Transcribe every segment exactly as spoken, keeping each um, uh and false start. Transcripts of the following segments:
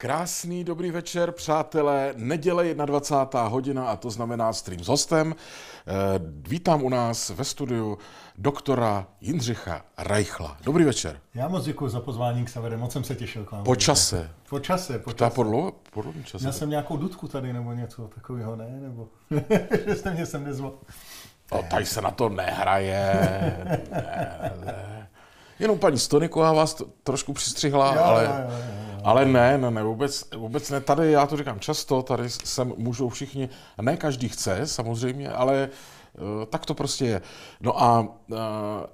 Krásný dobrý večer, přátelé. Neděle dvacátá jedna hodina a to znamená stream s hostem. Vítám u nás ve studiu doktora Jindřicha Reichla. Dobrý večer. Já moc děkuji za pozvání k Savere, moc jsem se těšil k vám. Po čase. Po čase, po čase. Podlo, po čase. Já jsem nějakou dudku tady nebo něco takového, ne? Nebo že jste mě sem nezval. No, tady se na to nehraje. Ne, ne. Jenom paní Stoniková vás to trošku přistřihla, jo, ale... Jo, jo, jo. Ale ne, ne, ne, vůbec, vůbec ne. Tady, já to říkám často, tady sem můžou všichni, ne každý chce samozřejmě, ale uh, tak to prostě je. No a uh,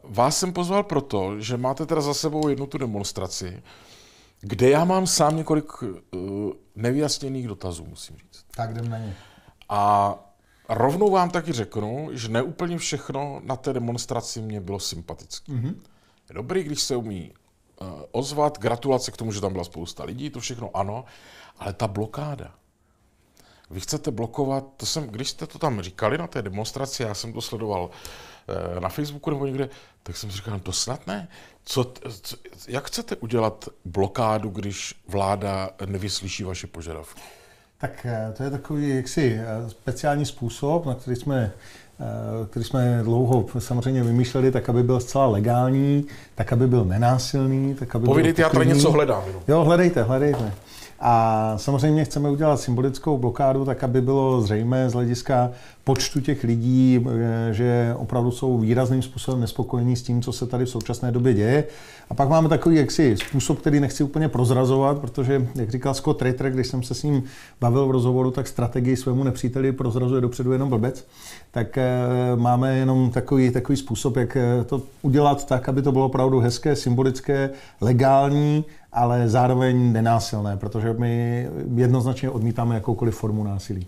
vás jsem pozval proto, že máte teda za sebou jednu tu demonstraci, kde já mám sám několik uh, nevyjasněných dotazů, musím říct. Tak jdem na ně. A rovnou vám taky řeknu, že neúplně všechno na té demonstraci mě bylo sympatické. Mm-hmm. Dobrý, když se umí ozvat, gratulace k tomu, že tam byla spousta lidí, to všechno ano, ale ta blokáda. Vy chcete blokovat, to jsem, když jste to tam říkali na té demonstraci, já jsem to sledoval na Facebooku nebo někde, tak jsem si říkal, to snad ne. Co, co, jak chcete udělat blokádu, když vláda nevyslyší vaše požadavky? Tak to je takový jaksi speciální způsob, na který jsme který jsme dlouho samozřejmě vymýšleli, tak aby byl zcela legální, tak aby byl nenásilný, tak aby Povídejte, byl já tady něco hledám. Jo, hledejte, hledejte. A samozřejmě chceme udělat symbolickou blokádu, tak aby bylo zřejmé z hlediska počtu těch lidí, že opravdu jsou výrazným způsobem nespokojení s tím, co se tady v současné době děje. A pak máme takový jaksi způsob, který nechci úplně prozrazovat, protože, jak říkal Scott Ritter, když jsem se s ním bavil v rozhovoru, tak strategii svému nepříteli prozrazuje dopředu jenom blbec. Tak máme jenom takový, takový způsob, jak to udělat tak, aby to bylo opravdu hezké, symbolické, legální, ale zároveň nenásilné, protože my jednoznačně odmítáme jakoukoliv formu násilí.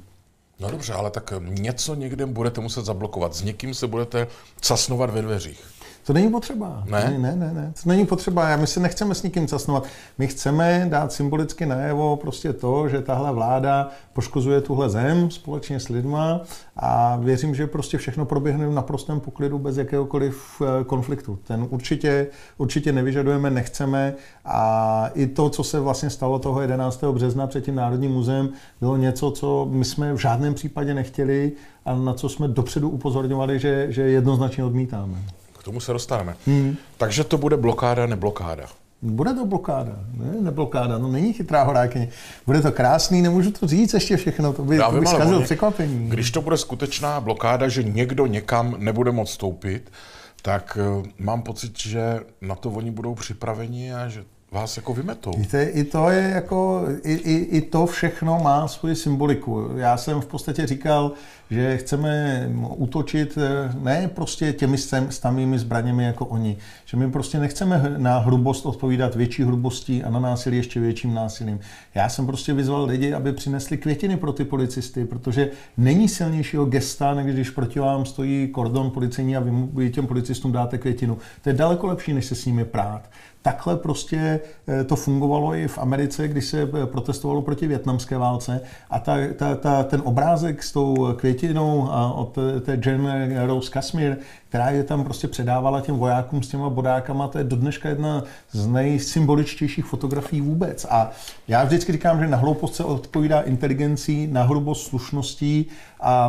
No dobře, ale tak něco někde budete muset zablokovat. S někým se budete casnovat ve dveřích. To není potřeba. Ne? Ne, ne, ne. To není potřeba. My se nechceme s nikým casnovat. My chceme dát symbolicky najevo prostě to, že tahle vláda poškozuje tuhle zem společně s lidma a věřím, že prostě všechno proběhne v naprostém poklidu bez jakéhokoliv konfliktu. Ten určitě, určitě nevyžadujeme, nechceme a i to, co se vlastně stalo toho jedenáctého března před tím Národním muzeem, bylo něco, co my jsme v žádném případě nechtěli a na co jsme dopředu upozorňovali, že, že jednoznačně odmítáme. K tomu se dostaneme. Hmm. Takže to bude blokáda, neblokáda. Bude to blokáda, ne? Neblokáda, no není chytrá horákyně. Bude to krásný, nemůžu to říct ještě všechno, to by, by zkazil překvapení. Když to bude skutečná blokáda, že někdo někam nebude moct vstoupit, tak uh, mám pocit, že na to oni budou připraveni a že vás jako vymetou. Víte, i to je jako, i, i, i to všechno má svoji symboliku. Já jsem v podstatě říkal, že chceme útočit ne prostě těmi samými zbraněmi jako oni. Že my prostě nechceme na hrubost odpovídat větší hrubostí a na násilí ještě větším násilím. Já jsem prostě vyzval lidi, aby přinesli květiny pro ty policisty, protože není silnějšího gesta, než když proti vám stojí kordon policejní a vy těm policistům dáte květinu. To je daleko lepší, než se s nimi prát. Takhle prostě to fungovalo i v Americe, když se protestovalo proti vietnamské válce a ta, ta, ta, ten obrázek s tou květinou a od té Jen Rose Kasmir, která je tam prostě předávala těm vojákům s těma bodákama, to je dodneška jedna z nejsymboličtějších fotografií vůbec. A já vždycky říkám, že na hloupost se odpovídá inteligencí, na hrubost slušností a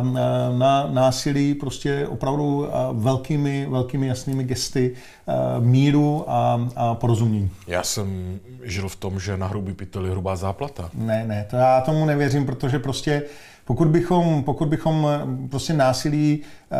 na násilí prostě opravdu velkými, velkými jasnými gesty míru a, a porozumění. Já jsem žil v tom, že na hrubý pytel je hrubá záplata. Ne, ne, to já tomu nevěřím, protože prostě Pokud bychom, pokud bychom prostě násilí eh,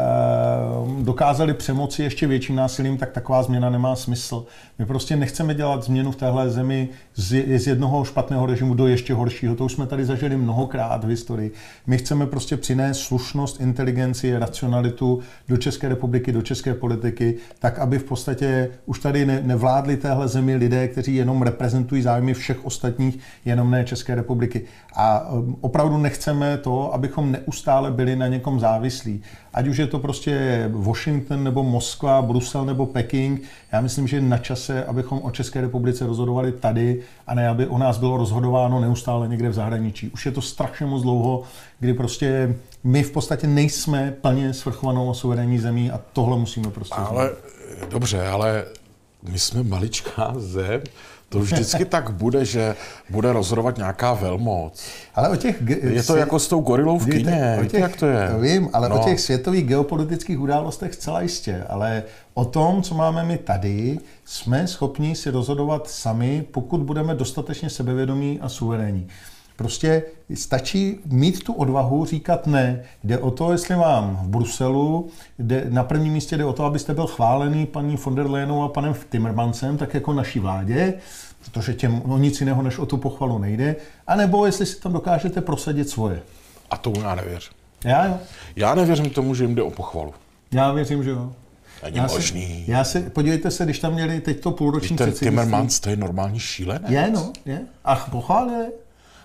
dokázali přemoci ještě větším násilím, tak taková změna nemá smysl. My prostě nechceme dělat změnu v téhle zemi z, z jednoho špatného režimu do ještě horšího. To už jsme tady zažili mnohokrát v historii. My chceme prostě přinést slušnost, inteligenci, racionalitu do České republiky, do české politiky, tak aby v podstatě už tady ne, nevládli téhle zemi lidé, kteří jenom reprezentují zájmy všech ostatních, jenom ne České republiky. A opravdu nechceme to, abychom neustále byli na někom závislí. Ať už je to prostě Washington, nebo Moskva, Brusel, nebo Peking. Já myslím, že je na čase, abychom o České republice rozhodovali tady a ne, aby o nás bylo rozhodováno neustále někde v zahraničí. Už je to strašně moc dlouho, kdy prostě my v podstatě nejsme plně svrchovanou a suverénní zemí a tohle musíme prostě změnit. Ale, dobře, ale my jsme maličká zem, To vždycky tak bude, že bude rozhodovat nějaká velmoc. Ale o těch ge- je to jako s tou gorilou v kině, víte, jak to je? Vím, ale no. O těch světových geopolitických událostech zcela jistě, ale o tom, co máme my tady, jsme schopni si rozhodovat sami, pokud budeme dostatečně sebevědomí a suverénní. Prostě stačí mít tu odvahu říkat ne. Jde o to, jestli mám v Bruselu, jde, na prvním místě jde o to, abyste byl chválený paní von der Leyenou a panem Timmermansem, tak jako naší vládě, protože těm no, nic jiného než o tu pochvalu nejde, anebo jestli si tam dokážete prosadit svoje. A tomu já nevěřím. Já jo. Já nevěřím tomu, že jim jde o pochvalu. Já věřím, že jo. Není já možný. Si, já si, podívejte se, když tam měli teď to půlroční předsednictví. Ten Timmermans, to je normální šílenec. Je, no, je. Ach, pochválili.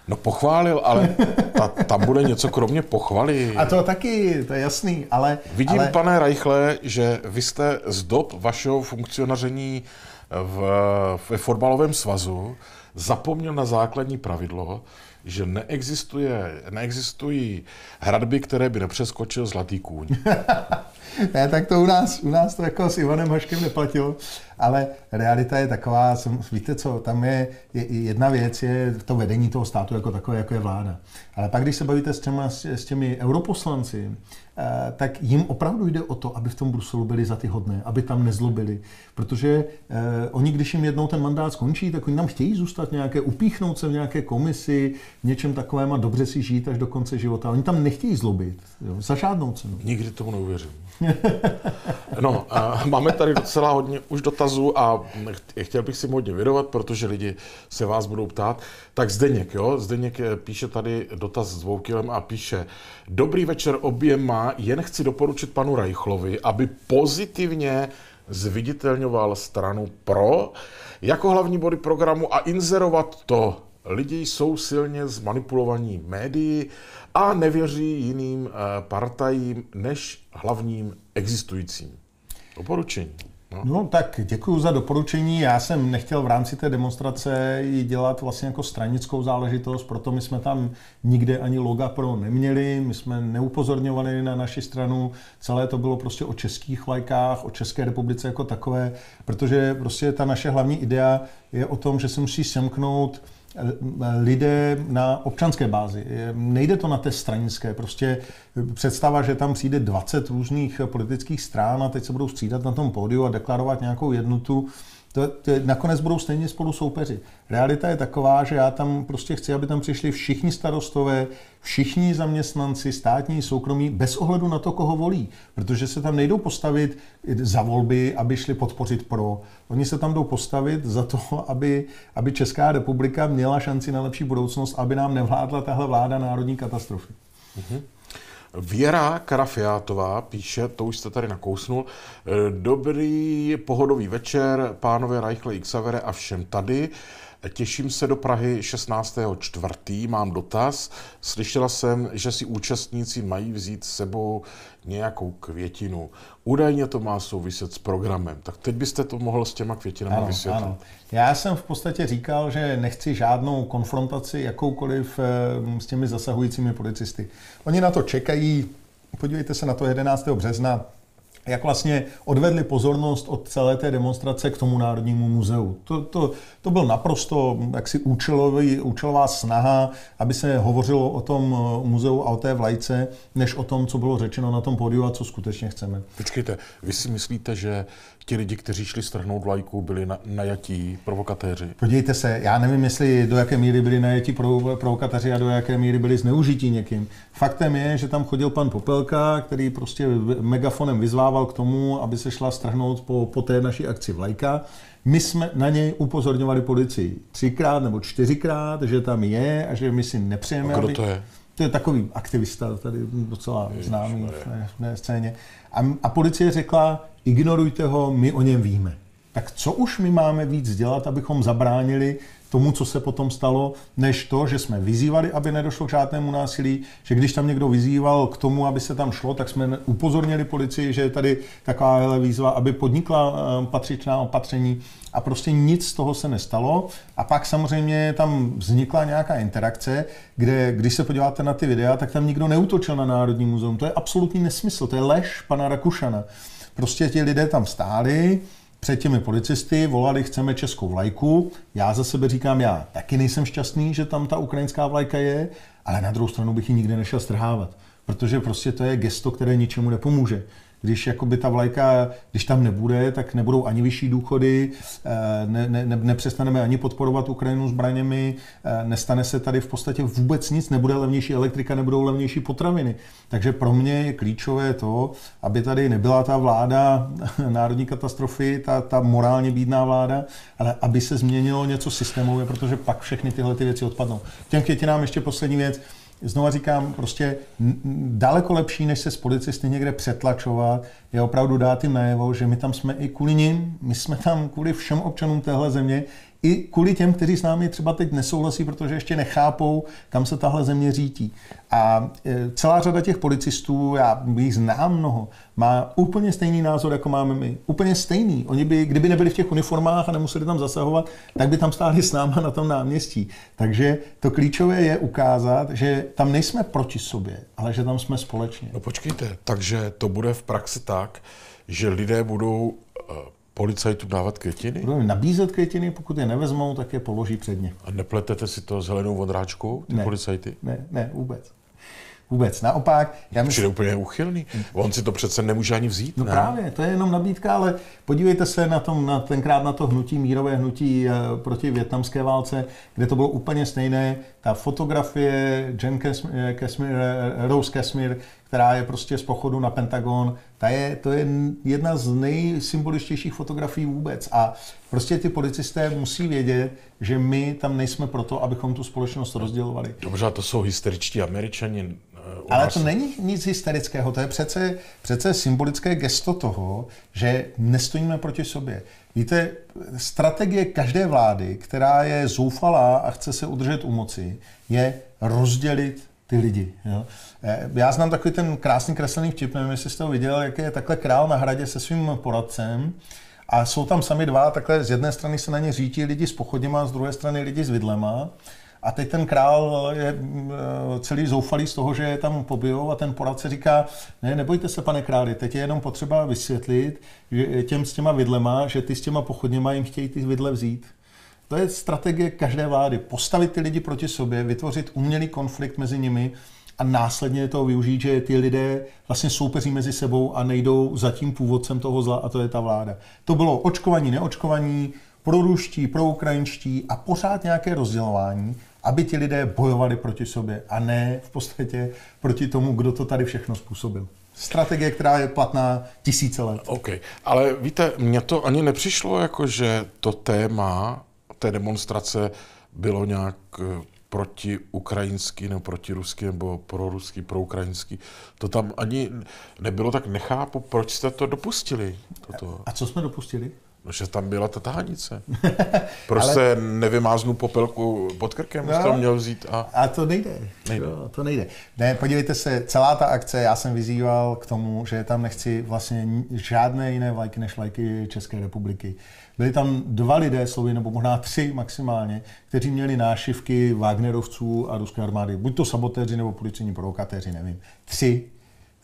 No pochválil, ale ta, tam bude něco kromě pochvaly. A to taky, to je jasný, ale... Vidím, ale... pane Reichle, že vy jste z dob vašeho funkcionaření v, ve fotbalovém svazu zapomněl na základní pravidlo, že neexistuje, neexistují hradby, které by nepřeskočil zlatý kůň. Ne, tak to u nás, u nás to jako s Ivanem Haškem neplatilo, ale realita je taková, víte co, tam je, je jedna věc, je to vedení toho státu jako takové, jako je vláda. Ale pak, když se bavíte s, těma, s těmi europoslanci, tak jim opravdu jde o to, aby v tom Bruselu byli za ty hodné, aby tam nezlobili, protože oni, když jim jednou ten mandát skončí, tak oni tam chtějí zůstat nějaké, upíchnout se v nějaké komisi, v něčem takovém a dobře si žít až do konce života. Oni tam nechtějí zlobit, jo, za žádnou cenu. Nikdy tomu neuvěřím. No, máme tady docela hodně už dotazů a chtěl bych si hodně věnovat, protože lidi se vás budou ptát. Tak Zdeněk, jo, Zdeněk píše tady dotaz s dvoukilem a píše: Dobrý večer oběma, jen chci doporučit panu Reichlovi, aby pozitivně zviditelňoval stranu Pro jako hlavní body programu a inzerovat to. Lidi jsou silně zmanipulovaní médii a nevěří jiným partajím než hlavním existujícím. Doporučení. No. no tak děkuju za doporučení. Já jsem nechtěl v rámci té demonstrace ji dělat vlastně jako stranickou záležitost, proto my jsme tam nikde ani loga Pro neměli, my jsme neupozorňovali na naši stranu, celé to bylo prostě o českých vlajkách, o České republice jako takové, protože prostě ta naše hlavní idea je o tom, že se musí semknout lidé na občanské bázi. Nejde to na té stranické. Prostě představa, že tam přijde dvacet různých politických strán a teď se budou střídat na tom pódiu a deklarovat nějakou jednotu, to, to nakonec budou stejně spolu soupeři. Realita je taková, že já tam prostě chci, aby tam přišli všichni starostové, všichni zaměstnanci, státní, soukromí, bez ohledu na to, koho volí. Protože se tam nejdou postavit za volby, aby šli podpořit Pro. Oni se tam jdou postavit za to, aby, aby Česká republika měla šanci na lepší budoucnost, aby nám nevládla tahle vláda národní katastrofy. Mhm. Věra Karafiátová píše, to už jste tady nakousnul, dobrý pohodový večer, pánové Reichle, Xavere a všem tady. Těším se do Prahy šestnáctého čtvrtého Mám dotaz. Slyšela jsem, že si účastníci mají vzít s sebou nějakou květinu. Údajně to má souviset s programem. Tak teď byste to mohl s těma květinama ano, vysvětlit. Ano. Já jsem v podstatě říkal, že nechci žádnou konfrontaci jakoukoliv s těmi zasahujícími policisty. Oni na to čekají. Podívejte se na to jedenáctého března Jak vlastně odvedli pozornost od celé té demonstrace k tomu Národnímu muzeu. To, to, to byl naprosto jaksi účelový, účelová snaha, aby se hovořilo o tom muzeu a o té vlajce, než o tom, co bylo řečeno na tom pódiu a co skutečně chceme. Počkejte, vy si myslíte, že ti lidi, kteří šli strhnout vlajku, byli na, najatí provokatéři? Podívejte se, já nevím, jestli do jaké míry byli najatí provokatéři a do jaké míry byli zneužití někým. Faktem je, že tam chodil pan Popelka, který prostě megafonem vyzvával k tomu, aby se šla strhnout po, po té naší akci vlajka. My jsme na něj upozorňovali policii třikrát nebo čtyřikrát, že tam je a že my si nepřejeme. A kdo aby... to je? To je takový aktivista, tady docela známý v té scéně. A, a policie řekla, ignorujte ho, my o něm víme. Tak co už my máme víc dělat, abychom zabránili tomu, co se potom stalo, než to, že jsme vyzývali, aby nedošlo k žádnému násilí, že když tam někdo vyzýval k tomu, aby se tam šlo, tak jsme upozornili policii, že je tady taková výzva, aby podnikla patřičná opatření a prostě nic z toho se nestalo. A pak samozřejmě tam vznikla nějaká interakce, kde, když se podíváte na ty videa, tak tam nikdo neútočil na Národní muzeum. To je absolutní nesmysl, to je lež pana Rakušana. Prostě ti lidé tam stáli, před těmi policisty, volali, chceme českou vlajku. Já za sebe říkám, já taky nejsem šťastný, že tam ta ukrajinská vlajka je, ale na druhou stranu bych ji nikdy nešel strhávat, protože prostě to je gesto, které ničemu nepomůže. Když jakoby ta vlajka, když tam nebude, tak nebudou ani vyšší důchody, ne, ne, ne, nepřestaneme ani podporovat Ukrajinu zbraněmi, nestane se tady v podstatě vůbec nic, nebude levnější elektrika, nebudou levnější potraviny. Takže pro mě je klíčové to, aby tady nebyla ta vláda národní katastrofy, ta, ta morálně bídná vláda, ale aby se změnilo něco systémově, protože pak všechny tyhle ty věci odpadnou. K těm květinám ještě poslední věc. Znova říkám, prostě daleko lepší, než se s policisty někde přetlačovat, je opravdu dát jim najevo, že my tam jsme i kvůli nim, my jsme tam kvůli všem občanům téhle země, i kvůli těm, kteří s námi třeba teď nesouhlasí, protože ještě nechápou, kam se tahle země řítí. A celá řada těch policistů, já jich znám mnoho, má úplně stejný názor, jako máme my. Úplně stejný. Oni by, kdyby nebyli v těch uniformách a nemuseli tam zasahovat, tak by tam stáli s náma na tom náměstí. Takže to klíčové je ukázat, že tam nejsme proti sobě, ale že tam jsme společně. No počkejte, takže to bude v praxi tak, že lidé budou policajtům dávat květiny? Budeme nabízet květiny, pokud je nevezmou, tak je položí před ně. A nepletete si to s Helenou Vondráčkou, ty ne, policajty? Ne, ne, vůbec. Vůbec, naopak. Já myslím, úplně uchylný. On si to přece nemůže ani vzít. No ne? Právě, to je jenom nabídka, ale podívejte se na tom, na tenkrát na to hnutí, mírové hnutí proti vietnamské válce, kde to bylo úplně stejné. Ta fotografie Jen Kashmir, Kashmir, Rose Kashmir, která je prostě z pochodu na Pentagon, ta je, to je jedna z nejsymboličtějších fotografií vůbec. A prostě ty policisté musí vědět, že my tam nejsme proto, abychom tu společnost rozdělovali. Dobře, to jsou hysteričtí Američani. Ale to není nic hysterického, to je přece, přece symbolické gesto toho, že nestojíme proti sobě. Víte, strategie každé vlády, která je zoufalá a chce se udržet u moci, je rozdělit ty lidi. Jo? Já znám takový ten krásný kreslený vtip, nevím, jestli jste ho viděl, jak je takhle král na hradě se svým poradcem a jsou tam sami dva, takhle z jedné strany se na ně řítí lidi s pochodněma, z druhé strany lidi s vidlema. A teď ten král je celý zoufalý z toho, že je tam pobijou a ten poradce říká, ne, nebojte se, pane králi, teď je jenom potřeba vysvětlit že těm s těma vidlema, že ty s těma pochodněma jim chtějí ty vidle vzít. To je strategie každé vlády. Postavit ty lidi proti sobě, vytvořit umělý konflikt mezi nimi a následně toho využít, že ty lidé vlastně soupeří mezi sebou a nejdou za tím původcem toho zla a to je ta vláda. To bylo očkovaní, neočkovaní, proruští, proukrajinští a pořád nějaké rozdělování, aby ti lidé bojovali proti sobě a ne v podstatě proti tomu, kdo to tady všechno způsobil. Strategie, která je platná tisíce let. OK, ale víte, mně to ani nepřišlo, jako že to téma té demonstrace bylo nějak protiukrajinský nebo protiruský nebo proruský, proukrajinský. To tam ani nebylo, tak nechápu, proč jste to dopustili. Toto. A co jsme dopustili? No, že tam byla ta tahanice. Prostě ale nevymáznu popelku pod krkem, no, to měl vzít a... A to nejde. nejde. No, to nejde. Ne, podívejte se, celá ta akce, já jsem vyzýval k tomu, že tam nechci vlastně žádné jiné vlajky než vlajky České republiky. Byli tam dva lidé, slovy, nebo možná tři maximálně, kteří měli nášivky Wagnerovců a ruské armády. Buď to sabotéři, nebo policejní provokatéři, nevím. Tři.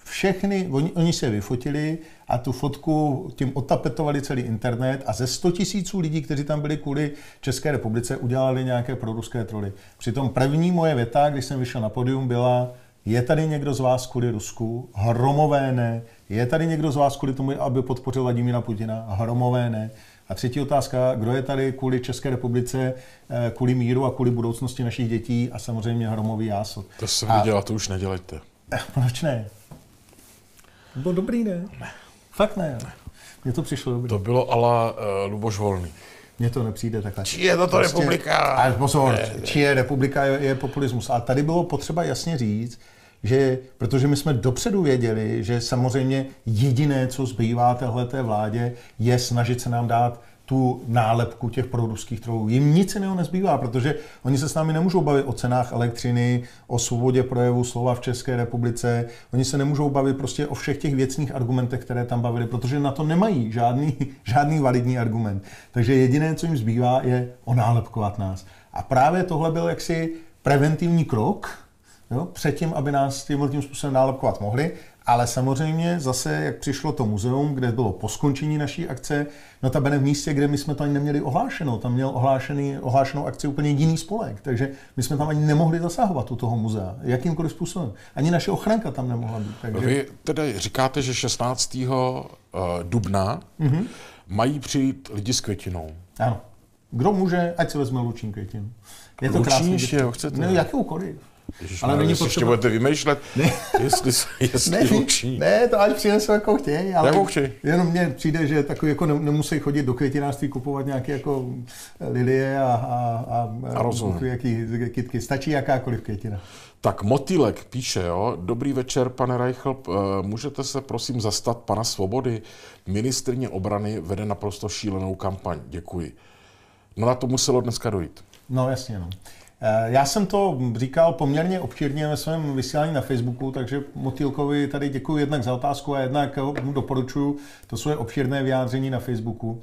Všechny, oni, oni se vyfotili a tu fotku tím otapetovali celý internet a ze sto tisíců lidí, kteří tam byli kvůli České republice, udělali nějaké proruské troly. Přitom první moje věta, když jsem vyšel na pódium, byla: je tady někdo z vás kvůli Rusku? Hromové ne. Je tady někdo z vás kvůli tomu, aby podpořil Vladimíra Putina? Hromové ne. A třetí otázka, kdo je tady kvůli České republice, kvůli míru a kvůli budoucnosti našich dětí a samozřejmě hromový jásot. To jsem a... viděl, to už nedělejte. Proč ne? To bylo dobrý, ne? ne. Fakt ne. ne. Mně to přišlo dobrý. To bylo ala uh, Luboš Volný. Mně to nepřijde takhle. Čí je toto prostě republika? A pozor, čí je republika, je, je populismus. A tady bylo potřeba jasně říct, že, protože my jsme dopředu věděli, že samozřejmě jediné, co zbývá téhleté vládě, je snažit se nám dát tu nálepku těch proruských trolů. Jim nic jiného nezbývá, protože oni se s námi nemůžou bavit o cenách elektřiny, o svobodě projevu slova v České republice, oni se nemůžou bavit prostě o všech těch věcných argumentech, které tam bavili, protože na to nemají žádný, žádný validní argument. Takže jediné, co jim zbývá, je onálepkovat nás. A právě tohle byl jaksi preventivní krok, jo, předtím, aby nás tímhle tím způsobem nálepkovat mohli. Ale samozřejmě zase, jak přišlo to muzeum, kde bylo po skončení naší akce, notabene v místě, kde my jsme to ani neměli ohlášeno. Tam měl ohlášený, ohlášenou akci úplně jiný spolek, takže my jsme tam ani nemohli zasahovat u toho muzea, jakýmkoliv způsobem. Ani naše ochranka tam nemohla být. Takže... Vy tedy říkáte, že šestnáctého dubna mm-hmm. mají přijít lidi s květinou. Ano. Kdo může, ať se vezme lučník květin. Je to krásný. Lučníš, jo, chcete? No, jakoukoliv. Ježiš, ale není potřeba... ještě budete vymýšlet, ne. jestli, jestli ne, lučí. Ne, to až přinesu jako chtějí, ale ne, jenom mně přijde, že takový jako nemusí chodit do květinářství kupovat nějaké jako lilie a, a, a, a jaký, kytky. Stačí jakákoliv květina. Tak Motýlek píše, jo, dobrý večer, pane Reichl, můžete se prosím zastat pana Svobody? Ministryně obrany vede naprosto šílenou kampaň, děkuji. No na to muselo dneska dojít. No jasně, no. Já jsem to říkal poměrně obšírně ve svém vysílání na Facebooku, takže Motýlkovi tady děkuji jednak za otázku a jednak mu doporučuji to svoje obšírné vyjádření na Facebooku.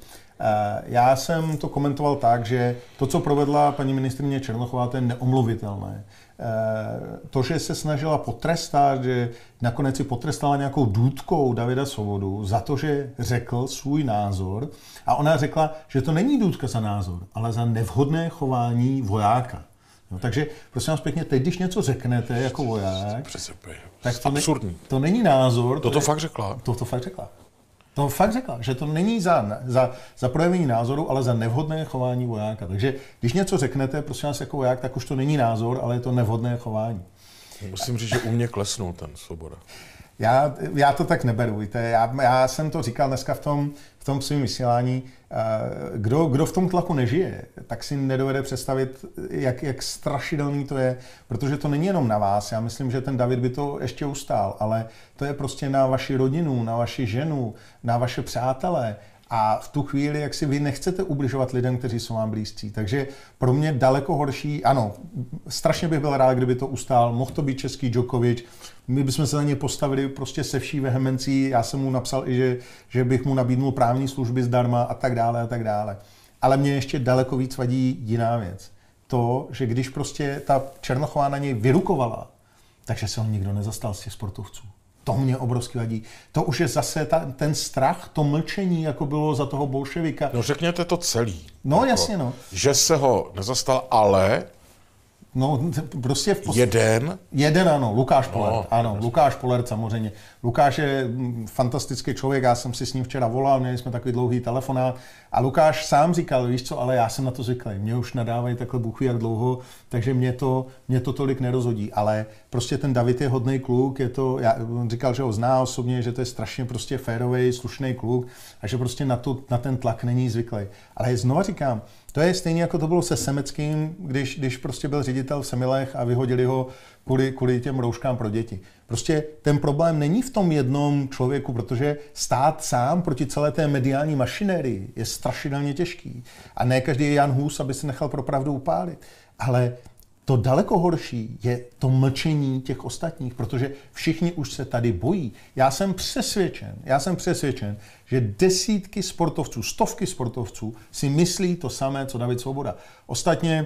Já jsem to komentoval tak, že to, co provedla paní ministryně Černochová, to je neomluvitelné. To, že se snažila potrestat, že nakonec si potrestala nějakou důtkou Davida Svobodu za to, že řekl svůj názor, a ona řekla, že to není důtka za názor, ale za nevhodné chování vojáka. No, takže prosím vás pěkně, teď, když něco řeknete jako voják, Přesepy. tak to, ne, to není názor. Toto to fakt řekla. Toto fakt řekla. To fakt řekla, že to není za, za, za projevení názoru, ale za nevhodné chování vojáka. Takže když něco řeknete, prosím vás jako voják, tak už to není názor, ale je to nevhodné chování. Musím říct, že u mě klesnul ten Svoboda. Já, já to tak neberu, víte. Já, já jsem to říkal dneska v tom, v tom svým vysílání. Kdo, kdo v tom tlaku nežije, tak si nedovede představit, jak, jak strašidelný to je, protože to není jenom na vás. Já myslím, že ten David by to ještě ustál, ale to je prostě na vaši rodinu, na vaši ženu, na vaše přátelé. A v tu chvíli, jak si vy nechcete ubližovat lidem, kteří jsou vám blízcí. Takže pro mě daleko horší, ano, strašně bych byl rád, kdyby to ustál, mohl to být český Djokovič, my bychom se na ně postavili prostě se vší vehemencí, já jsem mu napsal i, že, že bych mu nabídnul právní služby zdarma a tak dále a tak dále. Ale mě ještě daleko víc vadí jiná věc. To, že když prostě ta Černochová na něj vyrukovala, takže se ho nikdo nezastal z těch sportovců. To mě obrovsky vadí. To už je zase ta, ten strach, to mlčení, jako bylo za toho bolševika. No řekněte to celý. No jako, jasně, no. Že se ho nezastal, ale... No prostě... V post... Jeden? Jeden, ano. Lukáš Polert. No, ano, jasný. Lukáš Polert samozřejmě. Lukáš je fantastický člověk, já jsem si s ním včera volal, měli jsme takový dlouhý telefonát. A Lukáš sám říkal, víš co, ale já jsem na to zvyklý. Mě už nadávají takhle buchy jak dlouho, takže mě to, mě to tolik nerozhodí. Ale prostě ten David je hodnej kluk, je to, já, on říkal, že ho zná osobně, že to je strašně prostě férovej, slušnej kluk a že prostě na, tu, na ten tlak není zvyklý. Ale znova říkám, to je stejně jako to bylo se Semeckým, když, když prostě byl ředitel v Semilech a vyhodili ho kvůli, kvůli těm rouškám pro děti. Prostě ten problém není v tom jednom člověku, protože stát sám proti celé té mediální mašinérii je strašidelně těžký. A ne každý je Jan Hus, aby se nechal pro pravdu upálit. Ale to daleko horší je to mlčení těch ostatních, protože všichni už se tady bojí. Já jsem přesvědčen, já jsem přesvědčen, že desítky sportovců, stovky sportovců si myslí to samé, co David Svoboda. Ostatně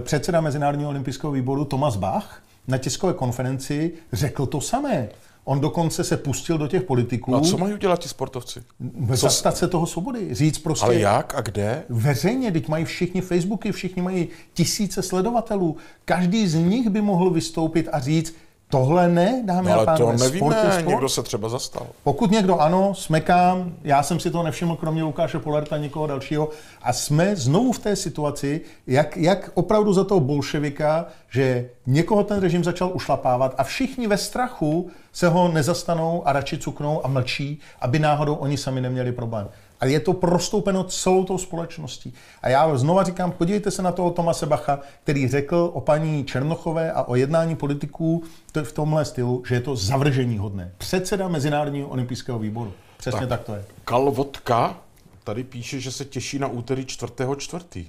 předseda Mezinárodního olympijského výboru Thomas Bach na tiskové konferenci řekl to samé. On dokonce se pustil do těch politiků. No a co mají udělat ti sportovci? Zastat se toho Svobody. Říct prostě... Ale jak a kde? Veřejně, teď mají všichni Facebooky, všichni mají tisíce sledovatelů. Každý z nich by mohl vystoupit a říct, tohle ne, dáme no, a pánové, to nevíme, sport je sport. Někdo se třeba zastal. Pokud někdo ano, smekám, já jsem si toho nevšiml, kromě Lukáše Polerta, nikoho dalšího. A jsme znovu v té situaci, jak, jak opravdu za toho bolševika, že někoho ten režim začal ušlapávat a všichni ve strachu se ho nezastanou a radši cuknou a mlčí, aby náhodou oni sami neměli problém. A je to prostoupeno celou tou společností. A já znova říkám, podívejte se na toho Thomase Bacha, který řekl o paní Černochové a o jednání politiků v tomhle stylu, že je to zavrženíhodné. Předseda Mezinárodního olympijského výboru. Přesně tak, tak to je. Kalvotka tady píše, že se těší na úterý čtvrtého čtvrtý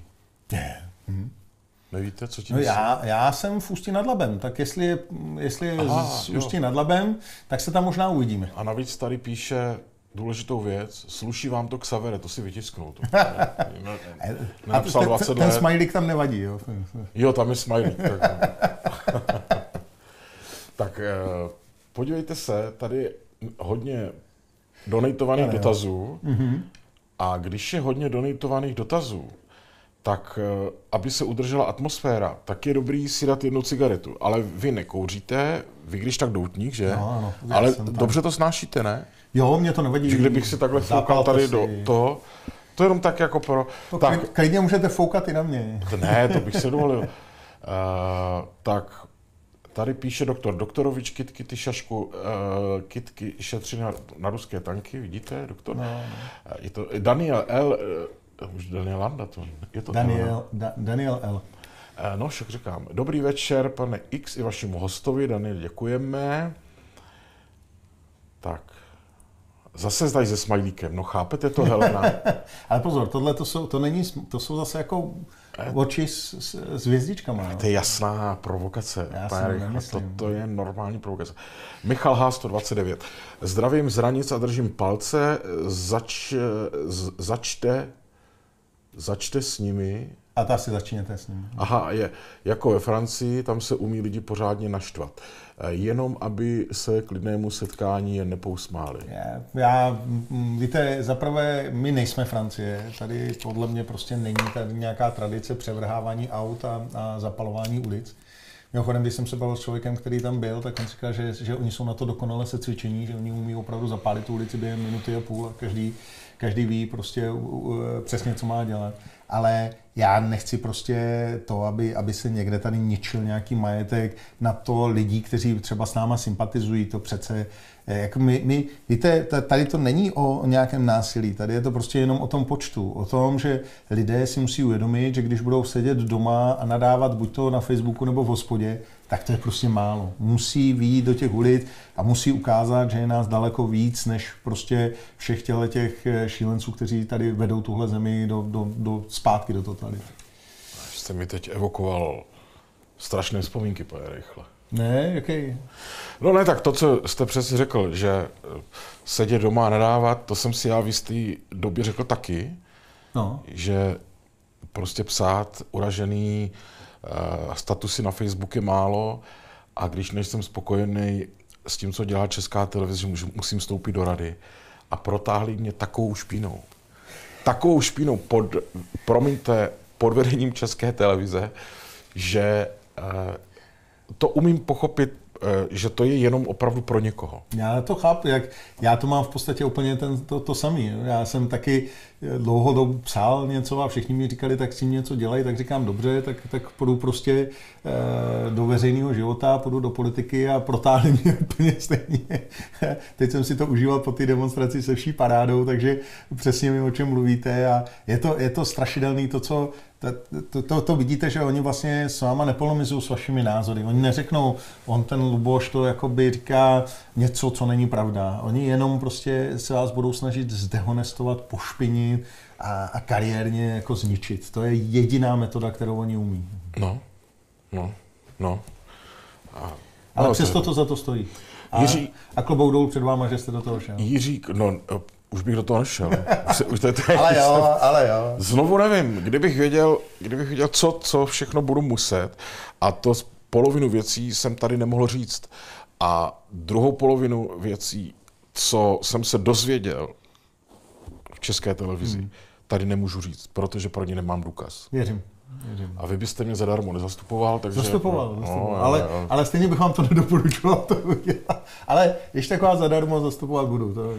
Ne. Hmm. Nevíte, co tím no já, já jsem v Ústí nad Labem, tak jestli je, jestli je Aha, z jo. Ústí nad Labem, tak se tam možná uvidíme. A navíc tady píše... Důležitou věc, sluší vám to, Xavere, to si vytisknou. To. Ne, ne, nenapsal dvacet ten, ten, ten smajlík tam nevadí, jo? Jo, tam je smajlík. Tak, tak podívejte se, tady hodně donatovaných no, dotazů mm-hmm. a když je hodně donatovaných dotazů, tak aby se udržela atmosféra, tak je dobrý si dát jednu cigaretu. Ale vy nekouříte, vy když tak doutník, že? No, no, ale dobře to snášíte, ne? Jo, mě to nevadí. Že kdybych si takhle foukal tady si do toho, to jenom tak jako pro... To tak, klidně můžete foukat i na mě. Ne, to bych se dovolil. uh, tak tady píše doktor Doktorovič kytky ty šašku, uh, kytky šetří na, na ruské tanky, vidíte, doktor? No, no. Je to Daniel L. Už Daniel Landa to je to. Daniel, da, Daniel L. No, však říkám. Dobrý večer, pane X i vašemu hostovi. Daniel, děkujeme. Tak. Zase zdají se smajlíkem. No, chápete to, Helena? Ale pozor, tohle to jsou, to není, to jsou zase jako oči s, s, s hvězdičkama. No? To je jasná provokace. To, to je normální provokace. Michal H. sto dvacet devět. Zdravím z Hranic a držím palce. Zač, začte Začte s nimi. A to asi začínáte s nimi. Aha, je. Jako ve Francii, tam se umí lidi pořádně naštvat. Jenom, aby se k lidnému setkání je nepousmáli. Já, já, víte, zaprvé, my nejsme Francie. Tady podle mě prostě není tady nějaká tradice převrhávání aut a, a zapalování ulic. Mimochodem, když jsem se bavil s člověkem, který tam byl, tak on říkal, že, že oni jsou na to dokonale se cvičení, že oni umí opravdu zapálit tu ulici během minuty a půl a každý Každý ví prostě přesně, co má dělat. Ale já nechci prostě to, aby, aby se někde tady ničil nějaký majetek na to lidí, kteří třeba s náma sympatizují. To přece, jak my, my, víte, tady to není o nějakém násilí, tady je to prostě jenom o tom počtu. O tom, že lidé si musí uvědomit, že když budou sedět doma a nadávat buď to na Facebooku nebo v hospodě, tak to je prostě málo. Musí vyjít do těch ulic a musí ukázat, že je nás daleko víc, než prostě všech těch šílenců, kteří tady vedou tuhle zemi do, do, do zpátky do totality. Až jste mi teď evokoval strašné vzpomínky, pane Rychle. Ne, jaký? No ne, tak to, co jste přesně řekl, že sedět doma a nadávat, to jsem si já v jistý době řekl taky, no. Že prostě psát uražený statusy na Facebooku je málo a když nejsem spokojený s tím, co dělá Česká televize, musím vstoupit do rady a protáhli mě takovou špínou. Takovou špínou pod, promiňte, pod vedením České televize, že to umím pochopit, že to je jenom opravdu pro někoho. Já to chápu, jak já to mám v podstatě úplně ten, to, to samý. Já jsem taky dlouhodobu psal něco a všichni mi říkali, tak s tím něco dělají, tak říkám dobře, tak, tak půjdu prostě e, do veřejného života, půjdu do politiky a protáhli mě úplně stejně. Teď jsem si to užíval po té demonstraci se vší parádou, takže přesně vím, o čem mluvíte a je to, je to strašidelný to, co To, to, to vidíte, že oni vlastně s váma nepolemizují s vašimi názory. Oni neřeknou, on ten Luboš to jakoby říká něco, co není pravda. Oni jenom prostě se vás budou snažit zdehonestovat, pošpinit a, a kariérně jako zničit. To je jediná metoda, kterou oni umí. No, no, no. A, Ale no, přesto to, to za to stojí. A, Jiří, a klobouk dolů před váma, že jste do toho šel. Jiří, no... Už bych do toho nešel. Už, už to je tady, ale jo, jsem... ale jo. Znovu nevím, kdybych věděl, kdybych věděl co, co všechno budu muset, a to polovinu věcí jsem tady nemohl říct. A druhou polovinu věcí, co jsem se dozvěděl v České televizi, hmm. tady nemůžu říct, protože pro ně nemám důkaz. Věřím. Věřím. A vy byste mě zadarmo nezastupoval, takže... Zastupoval, no, zastupoval. No, ale, ale... ale stejně bych vám to nedoporučoval. To ale ještě taková zadarmo zastupovat budu. To...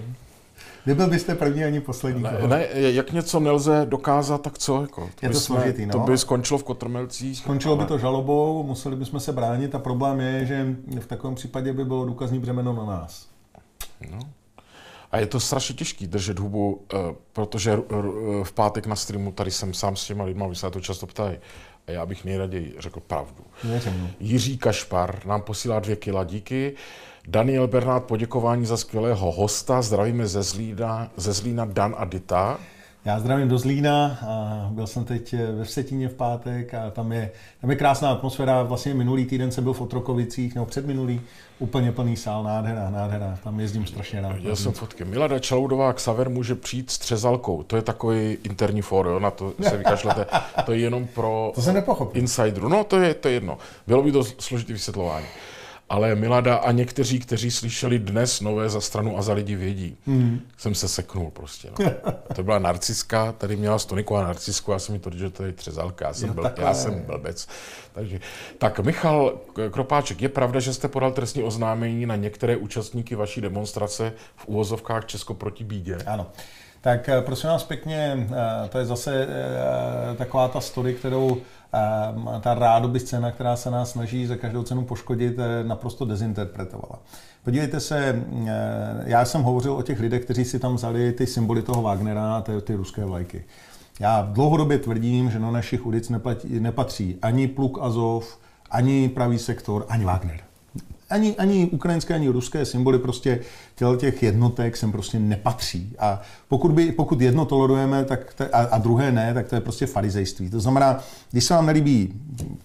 Nebyl byste první ani poslední. Ne, ne, jak něco nelze dokázat, tak co? Jako, to, je to, složitý, no? To by skončilo v kotrmelcích. Skončilo by to žalobou, museli bychom se bránit a problém je, že v takovém případě by bylo důkazní břemeno na nás. No. A je to strašně těžké držet hubu, protože v pátek na streamu tady jsem sám s těma lidma, vy se na to často ptají. A já bych nejraději řekl pravdu. Věřím. Jiří Kašpar nám posílá dvě kila, díky. Daniel Bernát, poděkování za skvělého hosta. Zdravíme ze Zlína, ze Zlína Dan a Dita. Já zdravím do Zlína. A byl jsem teď ve Vsetíně v pátek a tam je, tam je krásná atmosféra. Vlastně minulý týden jsem byl v Otrokovicích, nebo předminulý, úplně plný sál, nádhera, nádhera. Tam jezdím strašně rád. Já jsem fotky. Milada Čaloudová, Xaver může přijít s třezalkou. To je takový interní fór, na to se vykašlete. To je jenom pro to jsem nepochopil. Insideru. No to je, to je jedno. Bylo by to složité vysvětlování. ale Milada a někteří, kteří slyšeli Dnes nové Za stranu a Za lidi vědí, mm. jsem se seknul prostě. No. To byla narciska, tady měla Stoníku a narcisku, já jsem mi to říkal, že tady Třezalka, já jsem, jo, byl, já jsem blbec. Takže, tak Michal Kropáček, je pravda, že jste podal trestní oznámení na některé účastníky vaší demonstrace v uvozovkách Česko proti bídě? Ano. Tak prosím vás pěkně, to je zase taková ta story, kterou ta rádoby scéna, která se nás snaží za každou cenu poškodit, naprosto dezinterpretovala. Podívejte se, já jsem hovořil o těch lidech, kteří si tam vzali ty symboly toho Wagnera a ty, ty ruské vlajky. Já dlouhodobě tvrdím, že na našich ulic nepatří, nepatří ani pluk Azov, ani Pravý sektor, ani Wagner. Ani, ani ukrajinské, ani ruské symboly prostě těch jednotek sem prostě nepatří. A pokud, by, pokud jedno tolerujeme tak te, a, a druhé ne, tak to je prostě farizejství. To znamená, když se vám nelíbí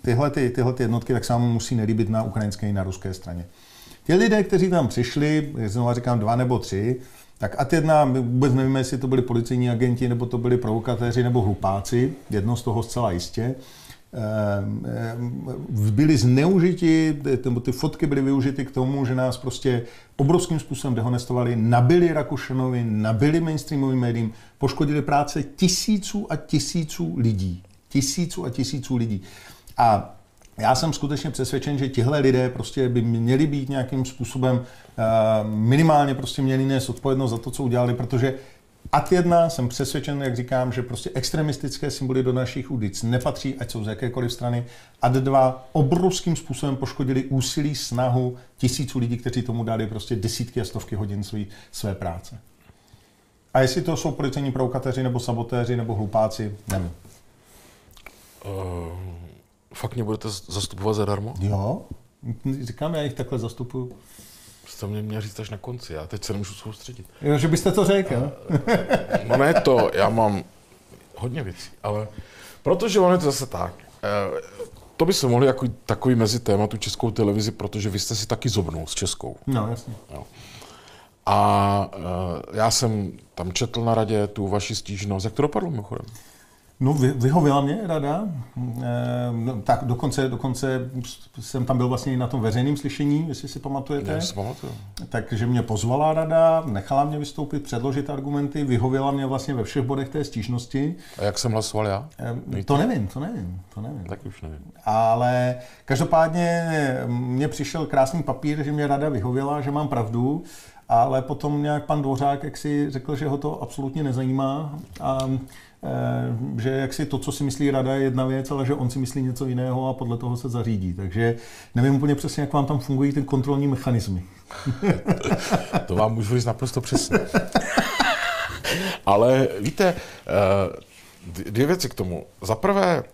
tyhle, ty, tyhle ty jednotky, tak se vám musí nelíbit na ukrajinské i na ruské straně. Ti lidé, kteří tam přišli, znovu říkám dva nebo tři, tak ad jedna, my vůbec nevíme, jestli to byli policejní agenti, nebo to byli provokatéři, nebo hlupáci, jedno z toho zcela jistě, byli zneužiti, ty fotky byly využity k tomu, že nás prostě obrovským způsobem dehonestovali, nabili Rakušanovi, nabili mainstreamovým médiím, poškodili práce tisíců a tisíců lidí. Tisíců a tisíců lidí. A já jsem skutečně přesvědčen, že tihle lidé prostě by měli být nějakým způsobem minimálně prostě měli nést odpovědnost za to, co udělali, protože ad jedna jsem přesvědčen, jak říkám, že prostě extremistické symboly do našich ulic nepatří, ať jsou z jakékoliv strany. Ad dva obrovským způsobem poškodili úsilí, snahu tisíců lidí, kteří tomu dali prostě desítky a stovky hodin svý, své práce. A jestli to jsou policejní provokatéři, nebo sabotéři, nebo hlupáci, nevím. Uh, fakt mě budete zastupovat zadarmo? Jo, říkám, já jich takhle zastupuju. Jste mě měl říct až na konci, já teď se nemůžu soustředit. Jo, že byste to řekl, jo? No ne to, já mám hodně věcí, ale protože ono je to zase tak. To by se mohli jako takový mezi tématu Českou televizi, protože vy jste si taky zobnul s Českou. No, jasně. Jo. A já jsem tam četl na radě tu vaši stížnost, jak to dopadlo mimochodem? No, vyhověla mě rada, e, tak dokonce, dokonce jsem tam byl vlastně i na tom veřejném slyšení, jestli si pamatujete. Já si pamatuju. Takže mě pozvala rada, nechala mě vystoupit, předložit argumenty, vyhověla mě vlastně ve všech bodech té stížnosti. A jak jsem hlasoval já? E, to nevím, to nevím, to nevím. Tak už nevím. Ale každopádně mně přišel krásný papír, že mě rada vyhověla, že mám pravdu. Ale potom nějak pan Dvořák jaksi řekl, že ho to absolutně nezajímá a e, že jaksi to, co si myslí rada, je jedna věc, ale že on si myslí něco jiného a podle toho se zařídí. Takže nevím úplně přesně, jak vám tam fungují ty kontrolní mechanismy. To vám můžu říct naprosto přesně. Ale víte, dvě věci k tomu. Za prvé,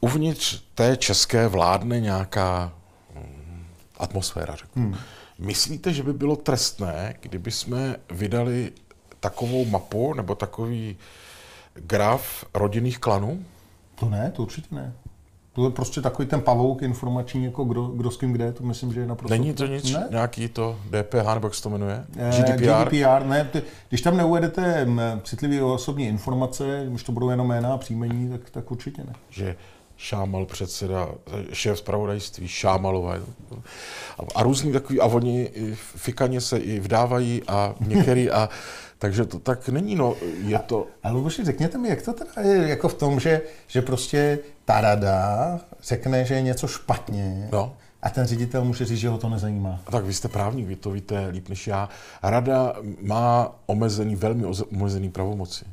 uvnitř té české vládne nějaká atmosféra, řeknu. Hmm. Myslíte, že by bylo trestné, kdyby jsme vydali takovou mapu nebo takový graf rodinných klanů? To ne, to určitě ne. To je prostě takový ten pavouk informační, jako kdo, kdo s kým kde, to myslím, že je naprosto... Není to nic, ne? Nějaký to D P H, nebo jak se to jmenuje? G D P R? G D P R, ne. Když tam neuvedete citlivé osobní informace, když to budou jenom jména a příjmení, tak, tak určitě ne. Že Šámal předseda, šéf zpravodajství, Šámalová a různý takový, a oni fikaně se i vdávají a některý a takže to tak není, no, je to... A, a Luboši, řekněte mi, jak to teda je jako v tom, že, že prostě ta rada řekne, že je něco špatně, no. A ten ředitel může říct, že ho to nezajímá. A tak vy jste právník, vy to víte líp než já. Rada má omezený, velmi omezený pravomoci.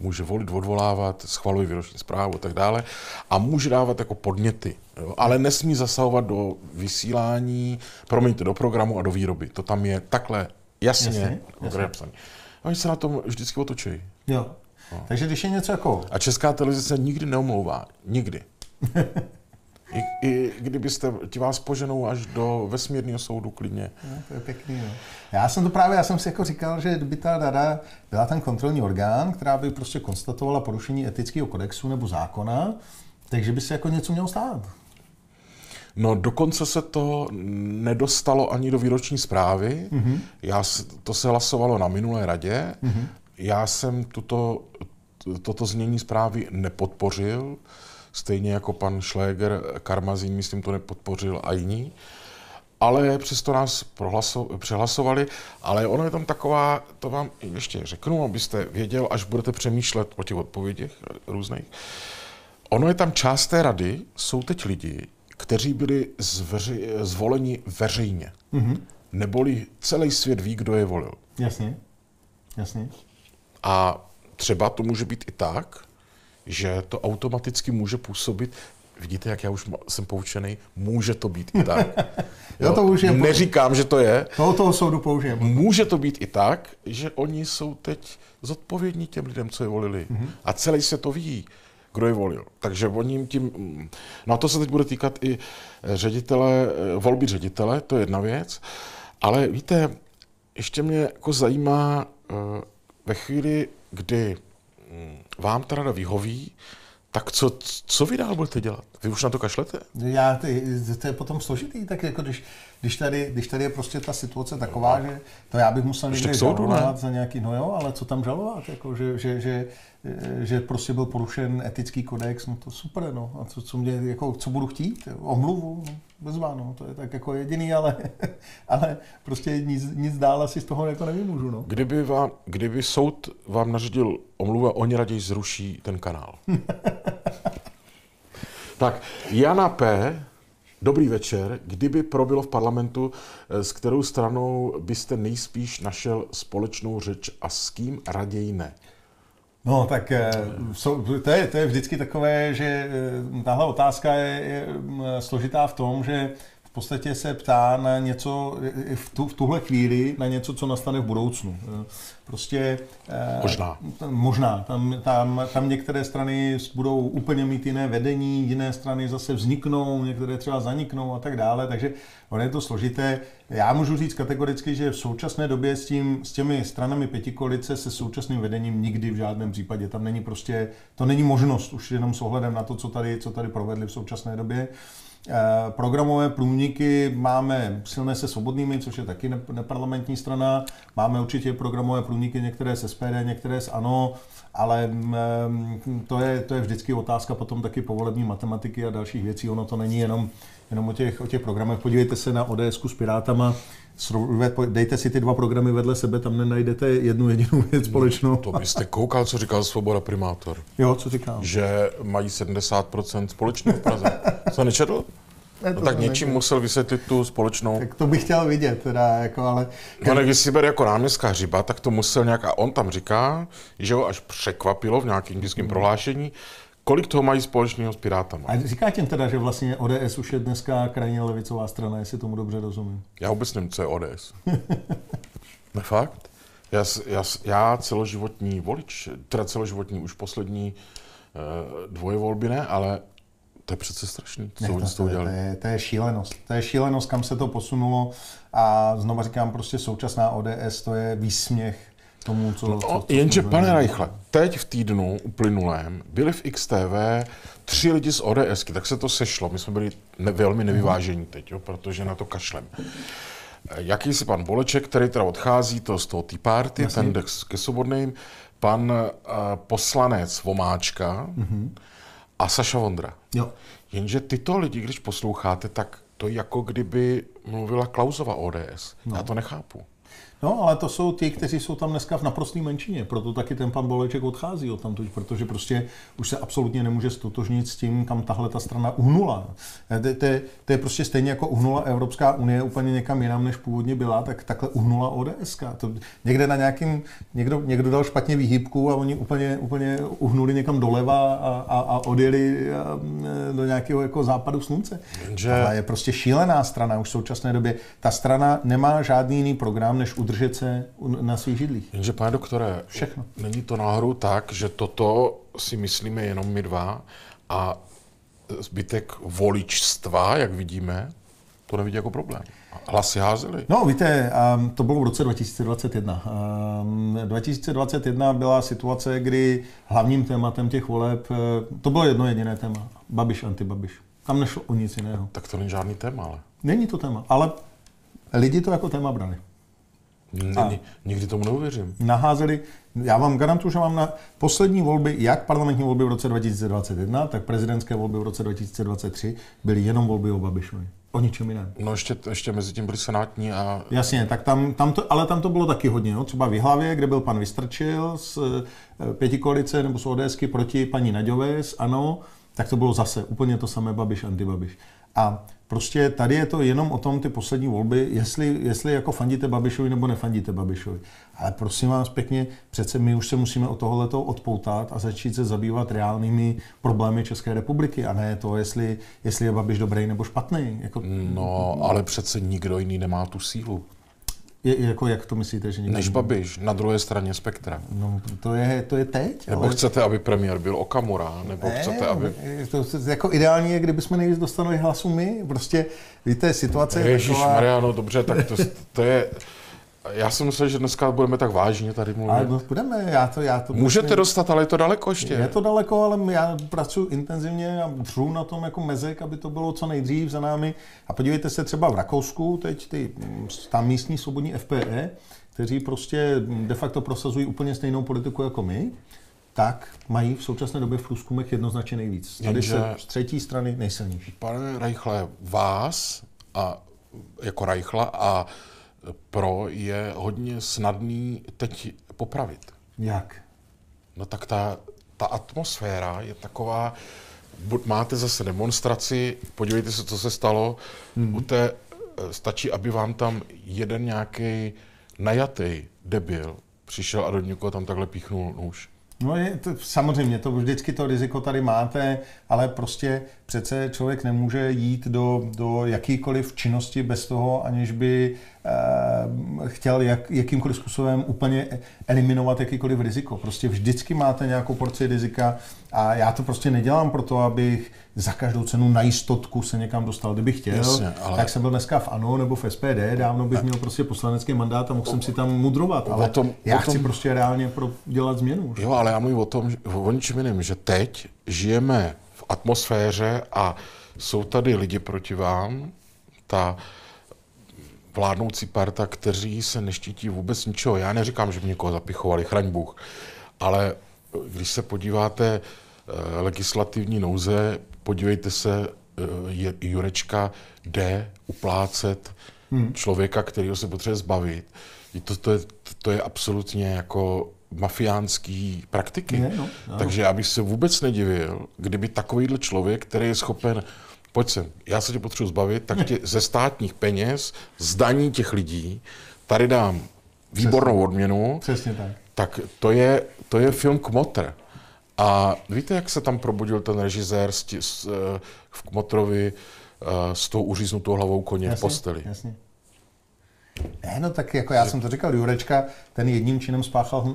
Může volit, odvolávat, schvaluje výroční zprávu a tak dále a může dávat jako podněty, jo? Ale nesmí zasahovat do vysílání, promiňte, do programu a do výroby. To tam je takhle jasně, jasně. Oni se na tom vždycky otočí. Jo. No. Takže když je něco jako... A Česká televize se nikdy neomlouvá. Nikdy. I, I kdybyste ti vás poženou až do vesmírného soudu klidně. No, to je pěkný. No. Já jsem to právě, já jsem si jako říkal, že kdyby ta rada byla ten kontrolní orgán, která by prostě konstatovala porušení etického kodexu nebo zákona, takže by se jako něco mělo stát. No dokonce se to nedostalo ani do výroční zprávy. Mm-hmm. Já, to se hlasovalo na minulé radě. Mm-hmm. Já jsem tuto, toto znění zprávy nepodpořil. stejně jako pan Šléger, Karmazín, myslím, to nepodpořil a jiní. Ale přesto nás přehlasovali, ale ono je tam taková, to vám ještě řeknu, abyste věděl, až budete přemýšlet o těch odpovědích různých. Ono je tam část té rady, jsou teď lidi, kteří byli zveři, zvoleni veřejně. Mm-hmm. Neboli celý svět ví, kdo je volil. Jasně, jasně. A třeba to může být i tak, že to automaticky může působit. Vidíte, jak já už jsem poučený, může to být i tak. Jo, to už je neříkám, že to je. Tohoto soudu použijem. Může to být i tak, že oni jsou teď zodpovědní těm lidem, co je volili. Mm-hmm. A celý se to ví, kdo je volil. Takže oni tím... No to se teď bude týkat i ředitele, volby ředitele, to je jedna věc. Ale víte, ještě mě jako zajímá ve chvíli, kdy vám ta rada vyhoví, tak co, co vy dál budete dělat? Vy už na to kašlete? Já, to je potom složitý, tak jako když, když, tady, když tady je prostě ta situace taková, že to já bych musel někde žalovat za nějaký, no jo, ale co tam žalovat, jako, že, že, že, že prostě byl porušen etický kodex, no to super, no, a co, co, mě, jako, co budu chtít, omluvu, no, bezvá, no, to je tak jako jediný, ale, ale prostě nic, nic dál asi z toho jako nevymůžu, no. Kdyby, vám, kdyby soud vám nařídil omluvu a oni raději zruší ten kanál. Tak, Jana P., dobrý večer. Kdyby proběhlo v parlamentu, s kterou stranou byste nejspíš našel společnou řeč a s kým raději ne? No tak to je, to je vždycky takové, že tahle otázka je, je složitá v tom, že v podstatě se ptá na něco, v, tu, v tuhle chvíli, na něco, co nastane v budoucnu. Prostě... Možná. Možná. Tam, tam, tam některé strany budou úplně mít jiné vedení, jiné strany zase vzniknou, některé třeba zaniknou a tak dále, takže ono je to složité. Já můžu říct kategoricky, že v současné době s, tím, s těmi stranami pětikoalice se současným vedením nikdy v žádném případě. Tam není prostě, to není možnost už jenom s ohledem na to, co tady, co tady provedli v současné době. Programové průniky máme silné se Svobodnými, což je taky neparlamentní strana. Máme určitě programové průniky, některé se S P D, některé s ANO, ale to je, to je vždycky otázka potom taky povolební matematiky a dalších věcí. Ono to není jenom, jenom o, těch, o těch programech. Podívejte se na O D S ku s Pirátama. Dejte si ty dva programy vedle sebe, tam nenajdete jednu jedinou věc společnou. To byste koukal, co říkal Svoboda primátor. Jo, co říkal? Že mají sedmdesát procent společného v Praze. Co nečetl? Ne, no, tak něčím musel vysvětlit tu společnou. Tak to bych chtěl vidět, teda, jako, ale... No, ale když si bere jako náměstka Hřiba, tak to musel nějak... A on tam říká, že ho až překvapilo v nějakým tiským prohlášení, kolik toho mají společného s Pirátama. A říká těm teda, že vlastně O D S už je dneska krajně levicová strana, jestli tomu dobře rozumím. Já vůbec nevím, co je O D S. Ne fakt? Já, já, já celoživotní volič, teda celoživotní už poslední dvoje volby ne, ale to je přece strašný, co oni s toho dělali. To je, to je šílenost. To je šílenost, kam se to posunulo. A znova říkám, prostě současná O D S, to je výsměch tomu, co... No, co, co jenže, pane Reichle, teď v týdnu uplynulém byli v X T V tři lidi z O D S ky, tak se to sešlo. My jsme byli ne, velmi nevyvážení teď, jo, protože na to kašlem. Jakýsi pan Boleček, který teda odchází to z toho Tea Party, jasný, ten jde ke Svobodným, pan uh, poslanec Vomáčka, mm-hmm, a Saša Vondra. Jo. Jenže tyto lidi, když posloucháte, tak to jako kdyby mluvila Klausova O D S. No. Já to nechápu. No, ale to jsou ti, kteří jsou tam dneska v naprosté menšině, proto taky ten pan Boleček odchází od tamtuť, protože prostě už se absolutně nemůže stotožnit s tím, kam tahle ta strana uhnula. To je prostě stejně jako uhnula Evropská unie úplně někam jinam, než původně byla, tak takhle uhnula O D S ka. To někde na nějakým, někdo, někdo dal špatně výhybku a oni úplně, úplně uhnuli někam doleva a, a, a odjeli do nějakého jako západu slunce. Že... Ale je prostě šílená strana už v současné době. Ta strana nemá žádný jiný program, než udržet se na svých židlích. Jenže, pane doktore, všechno. Není to náhodou tak, že toto si myslíme jenom my dva a zbytek voličstva, jak vidíme, to nevidí jako problém. Hlasy házeli. No, víte, to bylo v roce dva tisíce dvacet jedna. dva tisíce dvacet jedna byla situace, kdy hlavním tématem těch voleb, to bylo jedno jediné téma, Babiš, antibabiš. Tam nešlo o nic jiného. Tak to není žádný téma, ale... Není to téma, ale lidi to jako téma brali. Nikdy tomu neuvěřím. Naházeli, já vám garantuju, že mám na poslední volby, jak parlamentní volby v roce dva tisíce dvacet jedna, tak prezidentské volby v roce dva tisíce dvacet tři byly jenom volby o Babišovi. O ničem jiném. No ještě, ještě mezi tím byly senátní a... Jasně, tak tam, tam to, ale tam to bylo taky hodně. Jo? Třeba v Jihlavě, kde byl pan Vystrčil z pětikoalice nebo z ODSky proti paní Naďové z ANO, tak to bylo zase úplně to samé Babiš, antibabiš. A prostě tady je to jenom o tom ty poslední volby, jestli, jestli jako fandíte Babišovi nebo nefandíte Babišovi. Ale prosím vás pěkně, přece my už se musíme od tohoto odpoutat a začít se zabývat reálnými problémy České republiky a ne to, jestli, jestli je Babiš dobrý nebo špatný. Jako... No, ale přece nikdo jiný nemá tu sílu. Je, jako jak to myslíte, že někdo... Než Babiš, na druhé straně spektra. No, to je, to je teď. Nebo ale... chcete, aby premiér byl Okamura, nebo ne, chcete, aby... To, jako ideální je, kdybychom nejvíc dostali hlasu my. Prostě, víte, situace je Ježíš taková... Mariano, dobře, tak to, to je... Já jsem myslel, že dneska budeme tak vážně tady mluvit. Ale budeme, já to... Já to můžete prostě... dostat, ale je to daleko ještě. Je to daleko, ale já pracuji intenzivně a dřu na tom jako mezek, aby to bylo co nejdřív za námi. A podívejte se třeba v Rakousku, teď ty tam místní svobodní F P E, kteří prostě de facto prosazují úplně stejnou politiku jako my, tak mají v současné době v průzkumech jednoznačně nejvíc. Tady jenže se z třetí strany nejsilnější. Pane Reichle, vás a jako Reichla a pro je hodně snadný teď popravit. Jak? No tak ta, ta atmosféra je taková, buď máte zase demonstraci, podívejte se, co se stalo, hmm. u té, stačí, aby vám tam jeden nějaký najatý debil přišel a do někoho tam takhle píchnul nůž. No je to, samozřejmě, to vždycky to riziko tady máte, ale prostě přece člověk nemůže jít do, do jakýkoliv činnosti bez toho, aniž by eh, chtěl jak, jakýmkoliv způsobem úplně eliminovat jakýkoliv riziko. Prostě vždycky máte nějakou porci rizika a já to prostě nedělám proto, abych za každou cenu na jistotku se někam dostal, kdybych chtěl. Jasně, ale... Tak jsem byl dneska v ANO nebo v S P D, dávno bych měl prostě poslanecký mandát a mohl jsem si tam mudrovat, ale tom, já chci tom... prostě reálně pro dělat změnu. Že? Jo, ale já mluvím o tom, o ničem jiném, že teď žijeme v atmosféře a jsou tady lidi proti vám, ta vládnoucí parta, kteří se neštítí vůbec ničeho. Já neříkám, že by někoho zapichovali, chraň Bůh, ale když se podíváte legislativní nouze, podívejte se, Jurečka jde uplácet hmm. člověka, kterého se potřebuje zbavit. To, to, je, to je absolutně jako mafiánský praktiky. Ne, no, no. Takže já bych se vůbec nedivil, kdyby takovýhle člověk, který je schopen, pojď sem, já se tě potřebuji zbavit, tak tě ze státních peněz, z daní těch lidí, tady dám výbornou přesně, odměnu. Přesně tak. Tak to je, to je film Kmotr. A víte, jak se tam probudil ten režisér s, s, v Kmotrovi s tou uříznutou hlavou koně v posteli? Jasně. Ne, no tak jako já jsem to říkal, Jurečka ten jedním činem spáchal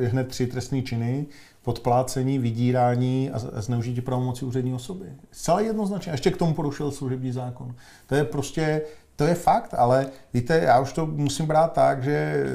eh, hned tři trestné činy, podplácení, vydírání a zneužití pravomoci úřední osoby. Zcela jednoznačně, ještě k tomu porušil služební zákon. To je prostě, to je fakt, ale víte, já už to musím brát tak, že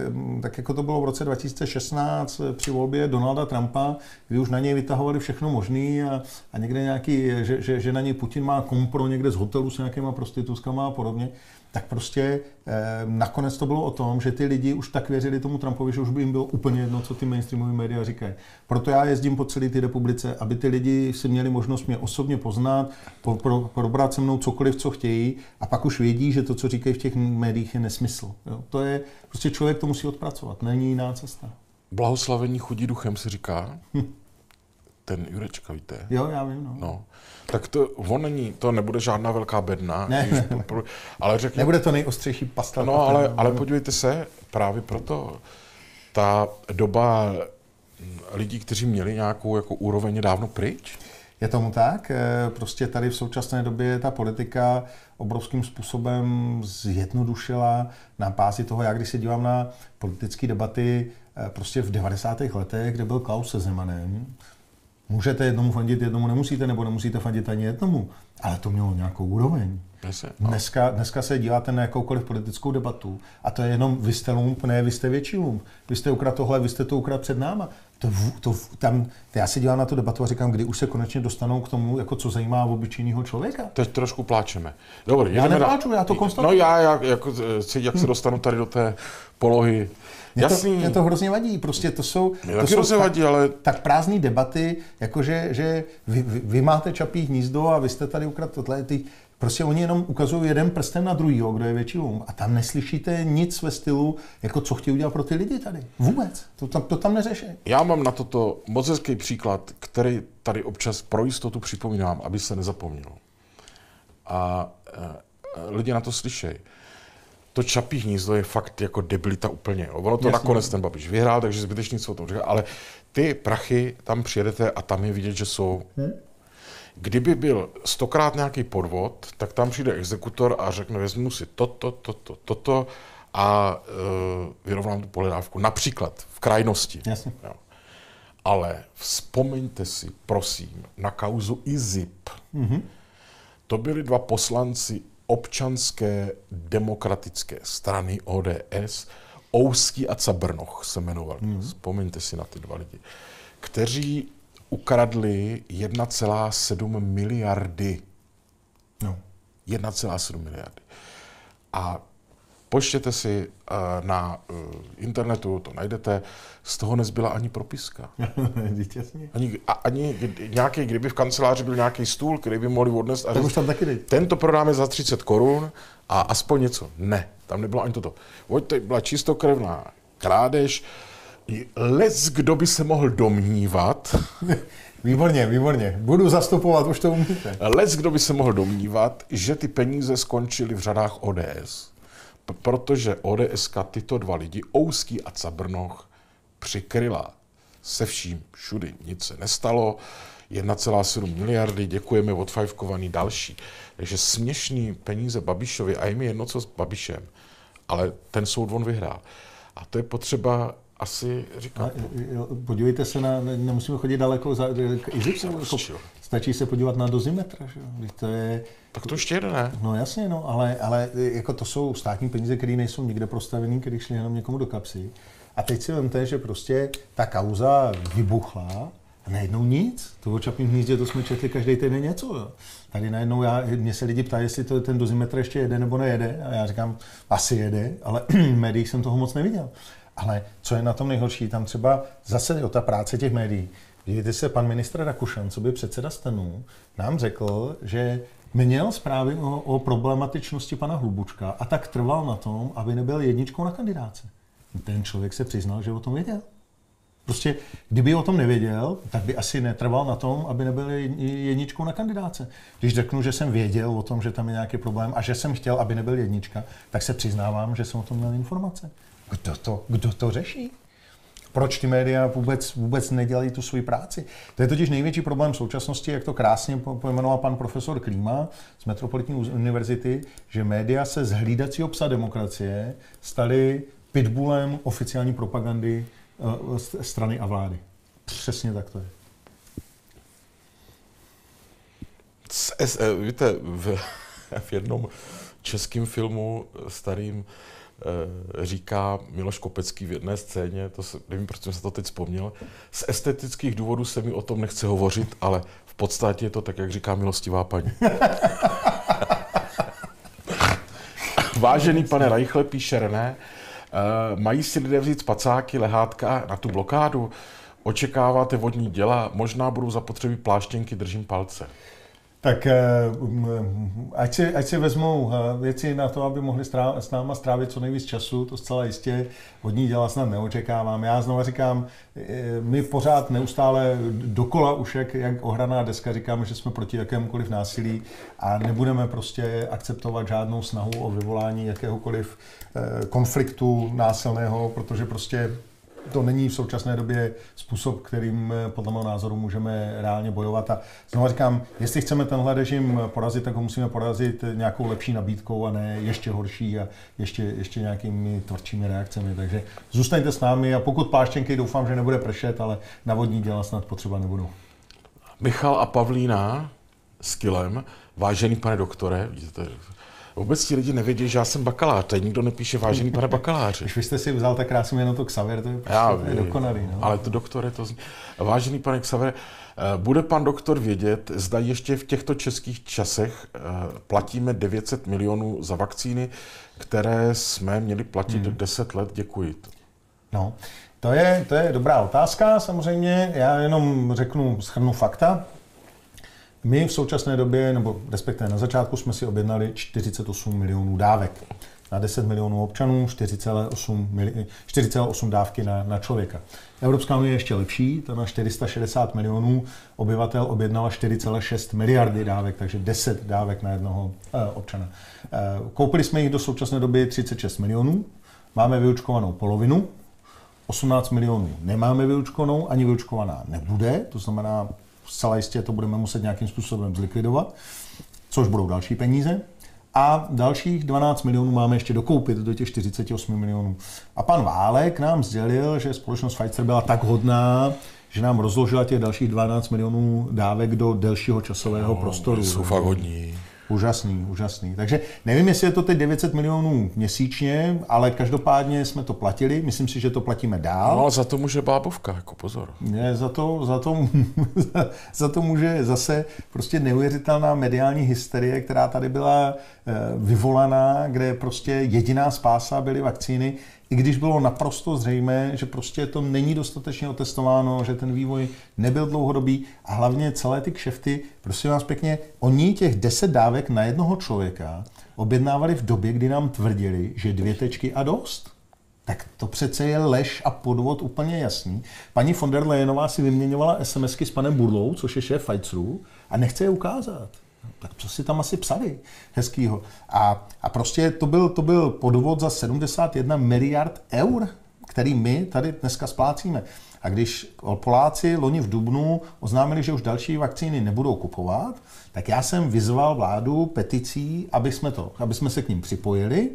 tak jako to bylo v roce dva tisíce šestnáct při volbě Donalda Trumpa, kdy už na něj vytahovali všechno možné a, a někde nějaký, že, že, že na něj Putin má kompro někde z hotelu s nějakýma prostitutkama a podobně. Tak prostě eh, nakonec to bylo o tom, že ty lidi už tak věřili tomu Trumpovi, že už by jim bylo úplně jedno, co ty mainstreamové média říkají. Proto já jezdím po celé té republice, aby ty lidi si měli možnost mě osobně poznat, po, pro, probrat se mnou cokoliv, co chtějí a pak už vědí, že to, co říkají v těch médiích, je nesmysl. Jo? To je, prostě člověk to musí odpracovat, není jiná cesta. Blahoslavení chudí duchem se říká. Hm. Ten Jurečka, víte? Jo, já vím, no. no. Tak to, on není, to nebude žádná velká bedna. Ne, ne, ne. Pro, ale řekne, nebude to nejostřejší pasta. No, ale, ale, ale podívejte se, právě proto ta doba lidí, kteří měli nějakou jako úroveň, je dávno pryč. Je tomu tak. Prostě tady v současné době ta politika obrovským způsobem zjednodušila na pázi toho, já když se dívám na politické debaty prostě v devadesátých letech, kde byl Klaus se Zemanem, můžete jednomu fandit, jednomu nemusíte, nebo nemusíte fandit ani jednomu. Ale to mělo nějakou úroveň. Dneska, dneska se díváte na jakoukoliv politickou debatu a to je jenom vy jste lump, ne vy jste větší lump. Vy jste ukrad tohle, vy jste to ukrad před náma. To, to, tam, to já se dívám na tu debatu a říkám, kdy už se konečně dostanou k tomu, jako co zajímá obyčejného člověka. Teď trošku pláčeme. Dobrý, já nepláču, já to konstatuji. No já, já jako, jak se dostanu tady do té polohy. Mě to, mě to hrozně vadí, prostě to jsou, to jsou vadí, tak, ale... tak prázdné debaty, jakože že vy, vy, vy máte čapí hnízdo a vy jste tady ukradl tohle. Ty, prostě oni jenom ukazují jeden prstem na druhýho, kdo je větší lům. A tam neslyšíte nic ve stylu, jako co chtějí udělat pro ty lidi tady. Vůbec. To tam, to tam neřeší. Já mám na toto moc hezký příklad, který tady občas pro jistotu připomínám, aby se nezapomnělo. A e, lidi na to slyšejí. To čapí hnízdo je fakt jako debilita úplně. Ono to jasně. Nakonec ten Babiš vyhrál, takže zbytečně nic o tom říká. Ale ty prachy tam přijedete a tam je vidět, že jsou. Hmm? Kdyby byl stokrát nějaký podvod, tak tam přijde exekutor a řekne, vezmu si toto, toto, toto a e, vyrovnám tu pohledávku. Například v krajnosti. Jasně. Jo. Ale vzpomeňte si, prosím, na kauzu I Z I P. Mm-hmm. To byli dva poslanci Občanské demokratické strany O D S, Ouský a Cabrnoch se jmenovali. Mm-hmm. Vzpomeňte si na ty dva lidi, kteří ukradli jedna celá sedm miliardy. No. jedna celá sedm miliardy. A poštěte si na internetu, to najdete, z toho nezbyla ani propiska. ani, a, ani nějaký, kdyby v kanceláři byl nějaký stůl, který by mohli odnést a říct, tento prodáme za třicet korun a aspoň něco. Ne, tam nebylo ani toto. To byla čistokrevná krádež. Les, kdo by se mohl domnívat... Výborně, výborně. Budu zastupovat, už to umíte. Les, kdo by se mohl domnívat, že ty peníze skončily v řadách O D S. P- protože ODSka tyto dva lidi, Ouský a Cabrnoch, přikryla se vším všudy. Nic se nestalo. jedna celá sedm miliardy, děkujeme, odfajfkovaný další. Takže směšný peníze Babišovi, a je mi jedno, co s Babišem. Ale ten soud on vyhrál. A to je potřeba... Asi říkám. Podívejte se na, nemusíme chodit daleko za Izipsem, stačí se podívat na dozimetr, že? To je, tak to ještě jde, ne? No jasně, no, ale, ale jako to jsou státní peníze, které nejsou nikde prostavený, které šly jenom někomu do kapsy. A teď si vemte, že prostě ta kauza vybuchla a najednou nic. To o Čapím hnízdě, to jsme četli každý týden něco. Jo? Tady najednou já, mě se lidi ptají, jestli to, ten dozimetr ještě jede nebo nejede. A já říkám, asi jede, ale v médiích jsem toho moc neviděl. Ale co je na tom nejhorší, tam třeba zase o ta práce těch médií. Vidíte se, pan ministr Rakušan, co by předseda STANu, nám řekl, že měl zprávy o, o problematičnosti pana Hlubučka a tak trval na tom, aby nebyl jedničkou na kandidáce. Ten člověk se přiznal, že o tom věděl. Prostě, kdyby o tom nevěděl, tak by asi netrval na tom, aby nebyl jedničkou na kandidáce. Když řeknu, že jsem věděl o tom, že tam je nějaký problém a že jsem chtěl, aby nebyl jednička, tak se přiznávám, že jsem o tom měl informace. Kdo to, kdo to řeší? Proč ty média vůbec, vůbec nedělají tu svoji práci? To je totiž největší problém v současnosti, jak to krásně pojmenoval pan profesor Klíma z Metropolitní univerzity, že média se z hlídacího psa demokracie staly pitbullem oficiální propagandy uh, strany a vlády. Přesně tak to je. S, eh, víte, v, v jednom českém filmu starým říká Miloš Kopecký v jedné scéně, to se, nevím, proč jsem se to teď vzpomněl, z estetických důvodů se mi o tom nechce hovořit, ale v podstatě je to tak, jak říká milostivá paní. Vážený pane Reichle, píše René, mají si lidé vzít spacáky, lehátka na tu blokádu? Očekáváte vodní děla? Možná budou zapotřebí pláštěnky, držím palce. Tak ať si, ať si vezmou věci na to, aby mohli stráv, s náma strávit co nejvíc času, to zcela jistě od ní děla snad neočekávám. Já znovu říkám, my pořád neustále dokola ušek, jak ohraná deska, říkáme, že jsme proti jakémukoliv násilí a nebudeme prostě akceptovat žádnou snahu o vyvolání jakéhokoliv konfliktu násilného, protože prostě to není v současné době způsob, kterým podle mého názoru můžeme reálně bojovat. A znovu říkám, jestli chceme tenhle režim porazit, tak ho musíme porazit nějakou lepší nabídkou a ne ještě horší a ještě, ještě nějakými tvrdšími reakcemi. Takže zůstaňte s námi a pokud pláštěnky, doufám, že nebude pršet, ale na vodní děla snad potřeba nebudou. Michal a Pavlína s kilem, vážený pane doktore, vidíte, Vůbec ti lidi nevědí, že já jsem bakalář, tady nikdo nepíše vážený pane bakaláři. Když vy jste si vzal tak krásně jenom to Xaver, to je prostě dokonalý. No? Ale to doktore, to zní. Vážený pane Xaver, bude pan doktor vědět, zda ještě v těchto českých časech platíme devět set milionů za vakcíny, které jsme měli platit hmm. deset let, děkuji. No, to je, to je dobrá otázka samozřejmě, já jenom řeknu, shrnu fakta. My v současné době, nebo respektive na začátku, jsme si objednali čtyřicet osm milionů dávek. Na deset milionů občanů, čtyři celé osm dávky na, na člověka. Evropská unie je ještě lepší, ta na čtyři sta šedesát milionů obyvatel objednala čtyři celé šest miliardy dávek, takže deset dávek na jednoho eh, občana. Eh, koupili jsme jich do současné doby třicet šest milionů, máme vyočkovanou polovinu, osmnáct milionů nemáme vyočkovanou, ani vyočkovaná nebude, to znamená, zcela jistě to budeme muset nějakým způsobem zlikvidovat, což budou další peníze. A dalších dvanáct milionů máme ještě dokoupit do těch čtyřicet osm milionů. A pan Válek nám sdělil, že společnost Pfizer byla tak hodná, že nám rozložila těch dalších dvanáct milionů dávek do delšího časového no, prostoru. Jsou fakt hodní. Úžasný, úžasný. Takže nevím, jestli je to teď devět set milionů měsíčně, ale každopádně jsme to platili. Myslím si, že to platíme dál. No a za to může bábovka, jako pozor. Ne, za to, za to, za to může zase prostě neuvěřitelná mediální hysterie, která tady byla vyvolaná, kde prostě jediná spása byly vakcíny, i když bylo naprosto zřejmé, že prostě to není dostatečně otestováno, že ten vývoj nebyl dlouhodobý a hlavně celé ty kšefty, prosím vás pěkně, oni těch deset dávek na jednoho člověka objednávali v době, kdy nám tvrdili, že dvě tečky a dost. Tak to přece je lež a podvod úplně jasný. Paní von der Leyenová si vyměňovala SMSky s panem Burlou, což je šéf Pfizeru, a nechce je ukázat. Tak co si tam asi psali hezkýho. A, a prostě to byl, to byl podvod za sedmdesát jedna miliard eur, který my tady dneska splácíme. A když Poláci loni v dubnu oznámili, že už další vakcíny nebudou kupovat, tak já jsem vyzval vládu peticí, aby jsme, to, aby jsme se k ním připojili.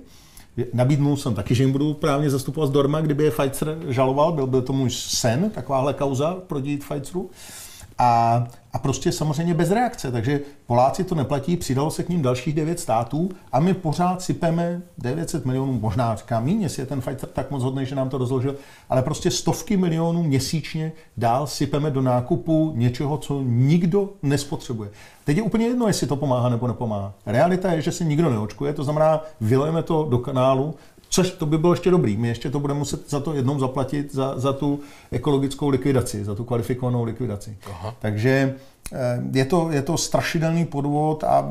Nabídnul jsem taky, že jim budu právně zastupovat zdarma, kdyby je Pfizer žaloval, byl by to můj sen, takováhle kauza prodít Pfizeru. A, a prostě samozřejmě bez reakce, takže Poláci to neplatí, přidalo se k ním dalších devět států a my pořád sypeme devět set milionů, možná říkám míň, jestli je ten Pfizer tak moc hodný, že nám to rozložil, ale prostě stovky milionů měsíčně dál sypeme do nákupu něčeho, co nikdo nespotřebuje. Teď je úplně jedno, jestli to pomáhá nebo nepomáhá. Realita je, že se nikdo neočkuje, to znamená, vylejeme to do kanálu, což to by bylo ještě dobrý. My ještě to budeme muset za to jednou zaplatit, za, za tu ekologickou likvidaci, za tu kvalifikovanou likvidaci. Aha. Takže je to, je to strašidelný podvod a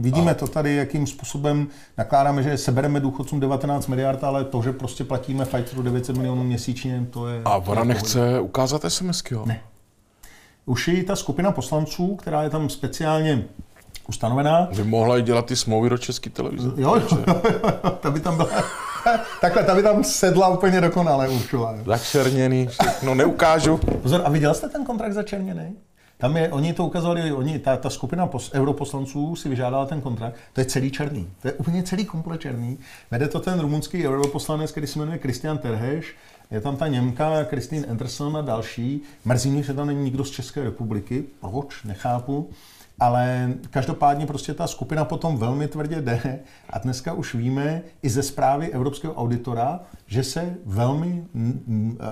vidíme Aha. to tady, jakým způsobem nakládáme, že sebereme důchodcům devatenáct miliard, ale to, že prostě platíme Pfizeru devět set milionů měsíčně, to je... A ona nechce ukázat SMSky, jo? Ne. Už je ta skupina poslanců, která je tam speciálně ustanovená. By mohla i dělat ty smlouvy do České televize. Jo, jo, jo, ta by tam byla, takhle, ta by tam sedla úplně dokonale. Učila, začerněný, všechno, neukážu. Pozor, a viděl jste ten kontrakt začerněný? Tam je, oni to ukazovali, oni, ta, ta skupina pos, europoslanců si vyžádala ten kontrakt, to je celý černý, to je úplně celý komplet černý. Vede to ten rumunský europoslanec, který se jmenuje Christian Terheš, je tam ta Němka, Christine Anderson a další. Mrzí mě, že tam není nikdo z České republiky, proč, nechápu. Ale každopádně prostě ta skupina potom velmi tvrdě jde a dneska už víme i ze zprávy evropského auditora, že se velmi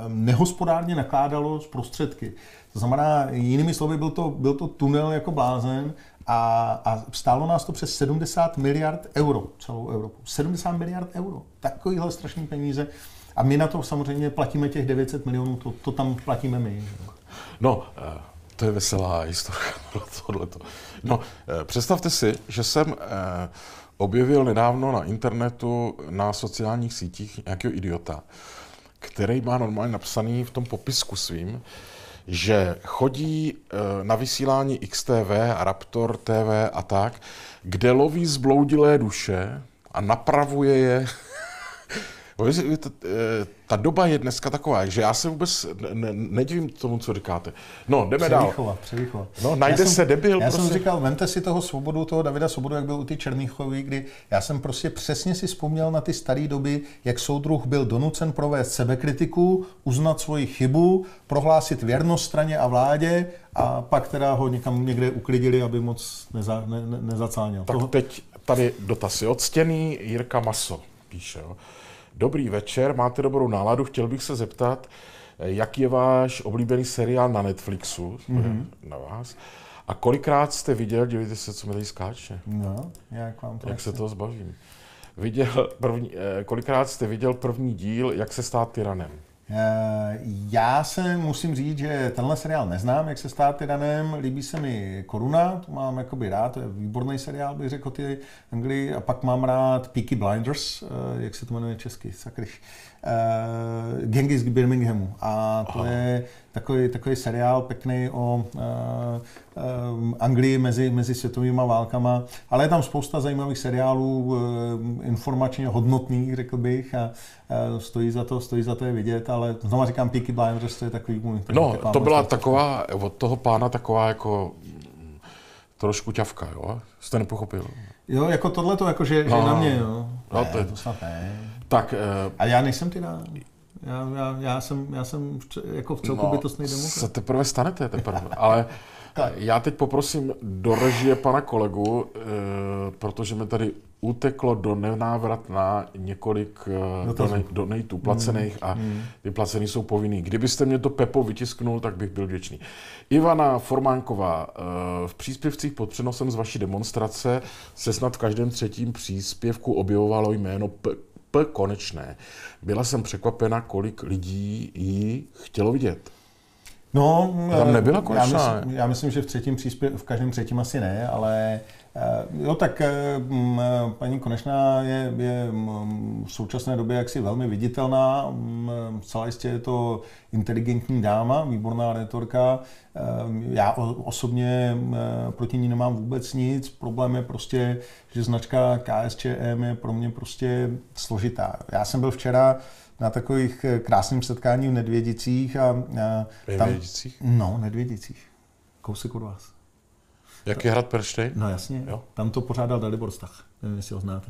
nehospodárně nakládalo s prostředky. To znamená, jinými slovy, byl to, byl to tunel jako blázen a, a stálo nás to přes sedmdesát miliard euro celou Evropu. sedmdesát miliard euro, takovýhle strašný peníze. A my na to samozřejmě platíme těch devět set milionů, to, to tam platíme my. No. To je veselá historka, tohleto. No, představte si, že jsem objevil nedávno na internetu, na sociálních sítích nějakého idiota, který má normálně napsaný v tom popisku svým, že chodí na vysílání X T V a Raptor T V a tak, kde loví zbloudilé duše a napravuje je. Ta doba je dneska taková, že já se vůbec nedivím tomu, co říkáte. No, jdeme dál. Převýchova. No, najde jsem, se debil. Já prostě. jsem říkal, vemte si toho Svobodu, toho Davida Svobodu, jak byl u ty Černýchovy, kdy já jsem prostě přesně si vzpomněl na ty staré doby, jak soudruh byl donucen provést sebekritiku, uznat svoji chybu, prohlásit věrnost straně a vládě a pak teda ho někam někde uklidili, aby moc neza, ne, ne, nezacáněl. Tak teď tady dotaz je od Ctěný Jirka Maso píše. Jo. Dobrý večer, máte dobrou náladu, chtěl bych se zeptat, jaký je váš oblíbený seriál na Netflixu, mm-hmm. na vás, a kolikrát jste viděl, dívejte se, co mi tady skáče. No, jak vám to Jak se toho zbavím. Viděl první, kolikrát jste viděl první díl, jak se stát tyranem? Já se musím říct, že tenhle seriál neznám, jak se stát tyranem, líbí se mi Koruna, to mám jakoby rád, to je výborný seriál, bych řekl ty Anglii, a pak mám rád Peaky Blinders, jak se to jmenuje česky, sakryš, uh, Gangy z Birminghamu, a to Aha. je takový, takový seriál pěkný o uh, um, Anglii mezi, mezi světovými válkama, ale je tam spousta zajímavých seriálů, uh, informačně hodnotných, řekl bych, a uh, stojí za to, stojí za to je vidět, ale znovu říkám, Peaky Blinders, to je takový můj... No, to byla taková, od toho pána taková jako trošku ťavka, jo? Jste nepochopil? Jo, jako tohleto, jako že, no, že na mě, jo? No, ne, to, je... to snad ne. Tak, uh... A já nejsem ty na... Já, já, já, jsem, já jsem jako v celku no, bytostný demokrat. Se teprve stanete teprve, ale já teď poprosím do režie pana kolegu, e, protože mi tady uteklo do nenávratna několik e, donatů placených mm, a mm. ty placený jsou povinný. Kdybyste mě to Pepo vytisknul, tak bych byl vděčný. Ivana Formánková, e, v příspěvcích pod přenosem z vaší demonstrace se snad v každém třetím příspěvku objevovalo jméno P. P Konečné. Byla jsem překvapena, kolik lidí ji chtělo vidět. No, tam nebyla Konečná. Já myslím, já myslím že v třetím příspěvku, v každém třetím asi ne, ale jo, tak paní Konečná je, je v současné době jaksi velmi viditelná. Celá jistě je to inteligentní dáma, výborná retorka. Já osobně proti ní nemám vůbec nic. Problém je prostě, že značka K S Č M je pro mě prostě složitá. Já jsem byl včera na takových krásným setkání v Nedvědicích a, a tam... Nedvědicích? No, Nedvědicích. Kousek od vás. Jak je hrad Perštej? No jasně, jo. Tam to pořádal Dalibor Stach, nevím, jestli ho znáte.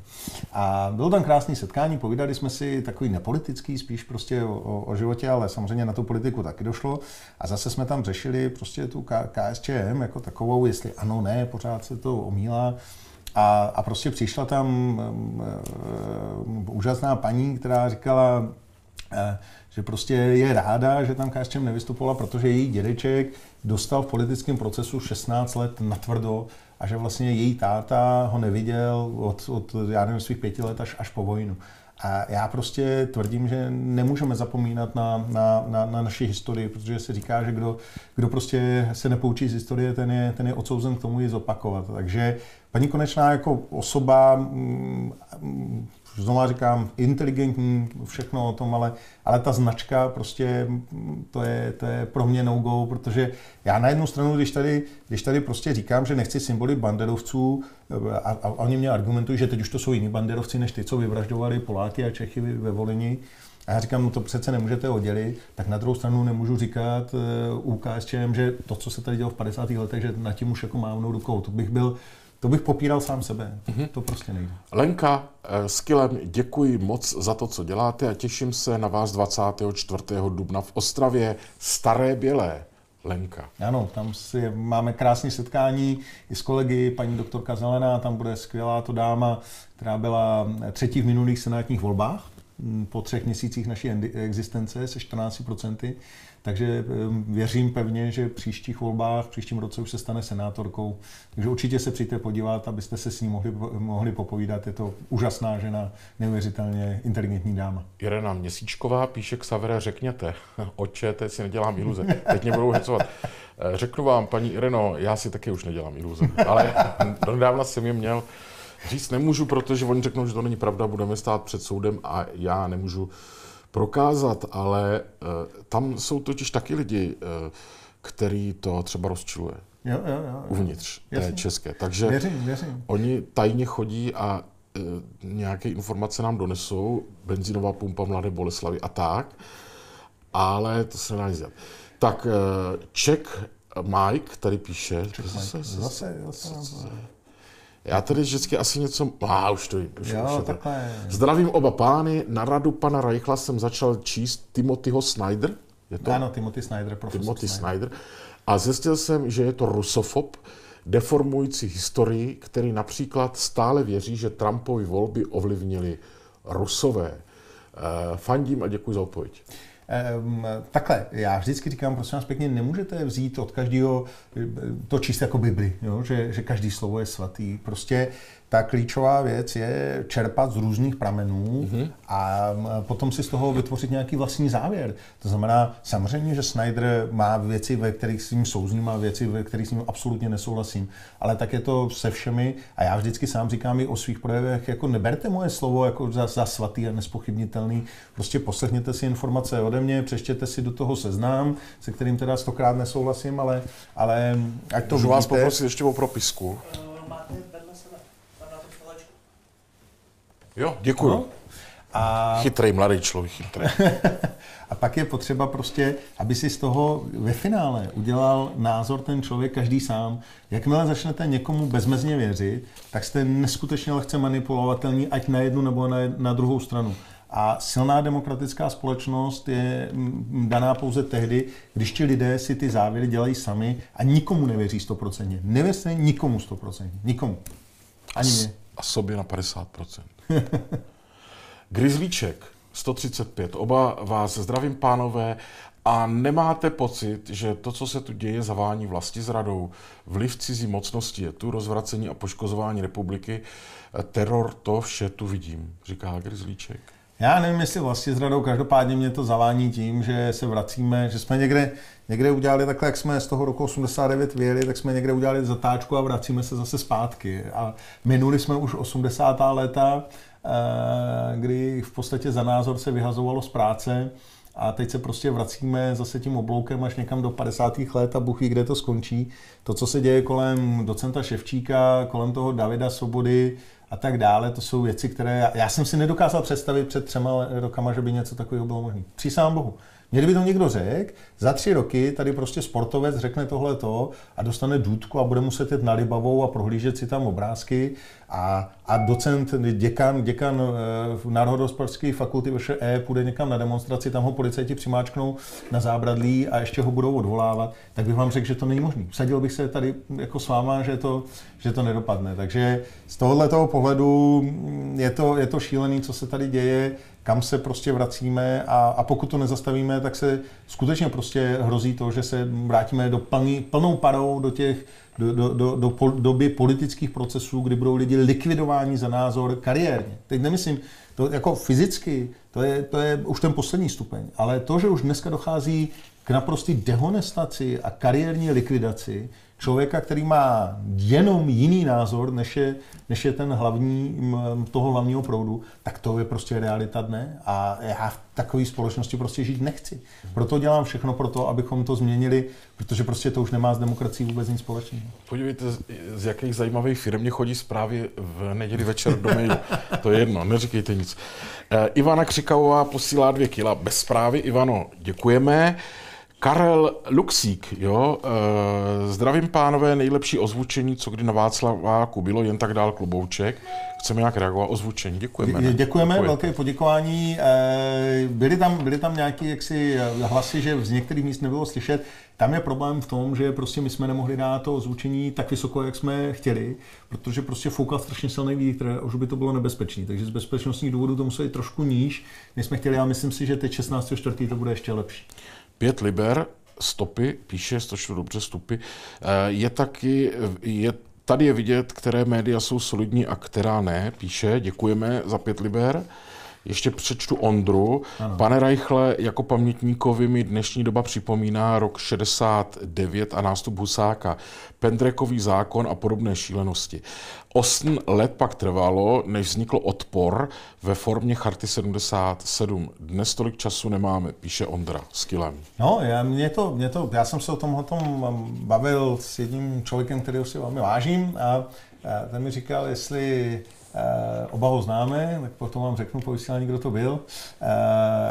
A bylo tam krásné setkání, povídali jsme si takový nepolitický, spíš prostě o, o životě, ale samozřejmě na tu politiku taky došlo. A zase jsme tam řešili prostě tu K S Č M jako takovou, jestli ano, ne, pořád se to omílá. A, a prostě přišla tam um, um, úžasná paní, která říkala, um, že prostě je ráda, že tam K S Č M nevystupovala, protože její dědeček dostal v politickém procesu šestnáct let natvrdo a že vlastně její táta ho neviděl od, od já nevím, svých pěti let až, až po vojnu. A já prostě tvrdím, že nemůžeme zapomínat na, na, na, na naši historii, protože se říká, že kdo, kdo prostě se nepoučí z historie, ten je, ten je odsouzen k tomu ji zopakovat. Takže paní Konečná jako osoba, mm, mm, znovu říkám, inteligentní, všechno o tom, ale, ale ta značka prostě, to je, to je pro mě no-go, protože já na jednu stranu, když tady, když tady prostě říkám, že nechci symboly banderovců, a, a oni mě argumentují, že teď už to jsou jiní banderovci, než ty, co vyvraždovali Poláky a Čechy ve Volyni. A já říkám, no to přece nemůžete oddělit, tak na druhou stranu nemůžu říkat u K S Č M, že to, co se tady dělo v padesátých letech, že nad tím už jako mávnou rukou, to bych byl To bych popíral sám sebe, mm-hmm. to prostě nejde. Lenka, s Kilem, děkuji moc za to, co děláte a těším se na vás dvacátého čtvrtého dubna v Ostravě, Staré Bělé, Lenka. Ano, tam si máme krásné setkání i s kolegy, paní doktorka Zelená, tam bude skvělá to dáma, která byla třetí v minulých senátních volbách, po třech měsících naší existence se čtrnáct procent. Takže věřím pevně, že v příštích volbách, v příštím roce už se stane senátorkou. Takže určitě se přijďte podívat, abyste se s ní mohli, mohli popovídat. Je to úžasná žena, neuvěřitelně inteligentní dáma. Irena Měsíčková píše k Savere, řekněte, oče, teď si nedělám iluze, teď mě budou hecovat. Řeknu vám, paní Ireno, já si taky už nedělám iluze, ale donedávna jsem je měl. Říct nemůžu, protože oni řeknou, že to není pravda, budeme stát před soudem a já nemůžu prokázat, ale uh, tam jsou totiž taky lidi, uh, který to třeba rozčiluje. Jo, jo, jo. Uvnitř té české. Takže věřím, věřím. Oni tajně chodí a uh, nějaké informace nám donesou, benzínová pumpa Mladé Boleslavi a tak, ale to se nedá dělat. Tak uh, Czech Mike tady píše. Czech Mike. Zase, zase, zase. Já tady vždycky asi něco... Ah, už to je. Už, jo, už je to. Zdravím oba pány. Na radu pana Reichla jsem začal číst Timothyho Snyder. Je to? Ano, Timothy Snyder, profesor Timothy Snyder. Snyder. A zjistil jsem, že je to rusofob. deformující historii, který například stále věří, že Trumpovy volby ovlivnili Rusové. Fandím a děkuji za odpověď. Um, takhle, já vždycky říkám, prosím vás pěkně, nemůžete vzít od každého to číst jako Bibli, jo? Že, že každý slovo je svatý. Prostě ta klíčová věc je čerpat z různých pramenů mm-hmm. a potom si z toho vytvořit nějaký vlastní závěr. To znamená, samozřejmě, že Snyder má věci, ve kterých s ním souzním, a věci, ve kterých s ním absolutně nesouhlasím, ale tak je to se všemi a já vždycky sám říkám i o svých projevech, jako neberte moje slovo jako za, za svatý a nespochybnitelný, prostě poslechněte si informace ode mě, přečtěte si do toho seznám, se kterým teda stokrát nesouhlasím, ale, ale ať to Můžu vidíte. Vás poprosit ještě o propisku. Jo, děkuju. No. A... Chytrej mladý člověk, chytrej. A pak je potřeba prostě, aby si z toho ve finále udělal názor ten člověk každý sám. Jakmile začnete někomu bezmezně věřit, tak jste neskutečně lehce manipulovatelní, ať na jednu nebo na, jed, na druhou stranu. A silná demokratická společnost je daná pouze tehdy, když ti lidé si ty závěry dělají sami a nikomu nevěří sto procent. Nevěřte nikomu sto procent. Nikomu. Ani mě. A sobě na padesát procent. Grizzlíček sto třicet pět, oba vás zdravím, pánové, a nemáte pocit, že to, co se tu děje, zavání vlastizradou, vliv cizí mocnosti je tu, rozvracení a poškozování republiky, teror, to vše tu vidím, říká Grizzlíček. Já nevím, jestli vlastizradou, každopádně mě to zavání tím, že se vracíme, že jsme někde, někde udělali takhle, jak jsme z toho roku osmdesát devět vyjeli, tak jsme někde udělali zatáčku a vracíme se zase zpátky. A minuli jsme už osmdesátá léta, kdy v podstatě za názor se vyhazovalo z práce a teď se prostě vracíme zase tím obloukem až někam do padesátých let a Bůh ví, kde to skončí. To, co se děje kolem docenta Ševčíka, kolem toho Davida Svobody, a tak dále, to jsou věci, které... Já, já jsem si nedokázal představit před třema rokama, že by něco takového bylo možné. Přísahám Bohu. Mě by to někdo řekl, za tři roky tady prostě sportovec řekne tohleto a dostane důtku a bude muset jít na Libavou a prohlížet si tam obrázky a, a docent, děkan, děkan Národohospodářské fakulty vé ŠE půjde někam na demonstraci, tam ho policajti přimáčknou na zábradlí a ještě ho budou odvolávat, tak bych vám řekl, že to není možné. Vsadil bych se tady jako s váma, že to, že to nedopadne. Takže z tohoto pohledu je to, je to šílený, co se tady děje, kam se prostě vracíme a, a pokud to nezastavíme, tak se skutečně prostě hrozí to, že se vrátíme do plný, plnou parou do těch do, do, do, do pol, doby politických procesů, kdy budou lidi likvidováni za názor kariérně. Teď nemyslím, to jako fyzicky, to je, to je už ten poslední stupeň, ale to, že už dneska dochází k naprosté dehonestaci a kariérní likvidaci člověka, který má jenom jiný názor, než je, než je ten hlavní, toho hlavního proudu, tak to je prostě realita dne a já v takové společnosti prostě žít nechci. Proto dělám všechno pro to, abychom to změnili, protože prostě to už nemá s demokracií vůbec nic společného. Podívejte, z jakých zajímavých firm mě chodí zprávy v neděli večer do mailu. To je jedno, neříkejte nic. Ivana Křikavová posílá dvě kila bez zprávy. Ivano, děkujeme. Karel Luxík, jo, e, zdravím pánové, nejlepší ozvučení, co kdy na Václaváku bylo, jen tak dál klubouček. Chceme nějak reagovat, ozvučení, děkujeme. Ne? Děkujeme, Děkuji. Velké poděkování. E, byly tam, byly tam nějaké jaksi hlasy, že z některých míst nebylo slyšet. Tam je problém v tom, že prostě my jsme nemohli dát to ozvučení tak vysoko, jak jsme chtěli, protože prostě foukal strašně silný vítr, už by to bylo nebezpečné. Takže z bezpečnostních důvodů to muselo jít trošku níž, než jsme chtěli, a myslím si, že teď šestnáctého čtvrtého to bude ještě lepší. Pět liber, stopy, píše, stočtu dobře, stopy, je taky, je, tady je vidět, které média jsou solidní a která ne, píše, děkujeme za pět liber. Ještě přečtu Ondru. Ano. Pane Reichle, jako pamětníkovi mi dnešní doba připomíná rok šedesát devět a nástup Husáka, Pendrekový zákon a podobné šílenosti. Osm let pak trvalo, než vznikl odpor ve formě Charty sedmdesát sedm. Dnes tolik času nemáme, píše Ondra s kilami. No, já, mě to, mě to, já jsem se o tomhle bavil s jedním člověkem, kterého si velmi vážím, a ten mi říkal, jestli... Oba ho známe, tak potom vám řeknu po vysílání, kdo to byl.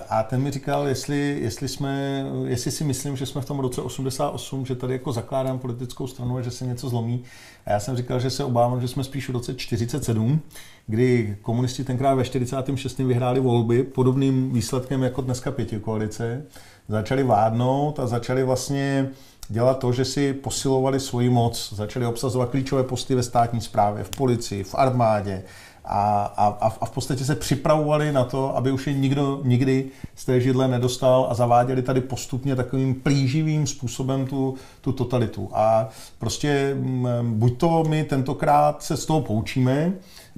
A ten mi říkal, jestli, jestli, jsme, jestli si myslím, že jsme v tom roce osmdesát osm, že tady jako zakládám politickou stranu a že se něco zlomí. A já jsem říkal, že se obávám, že jsme spíš v roce čtyřicet sedm, kdy komunisti tenkrát ve čtyřicátém šestém vyhráli volby podobným výsledkem jako dneska pětikoalice. Začali vládnout a začali vlastně dělat to, že si posilovali svoji moc, začali obsazovat klíčové posty ve státní správě, v policii, v armádě a, a, a v podstatě se připravovali na to, aby už je nikdo nikdy z té židle nedostal a zaváděli tady postupně takovým plíživým způsobem tu, tu totalitu. A prostě buď to my tentokrát se z toho poučíme,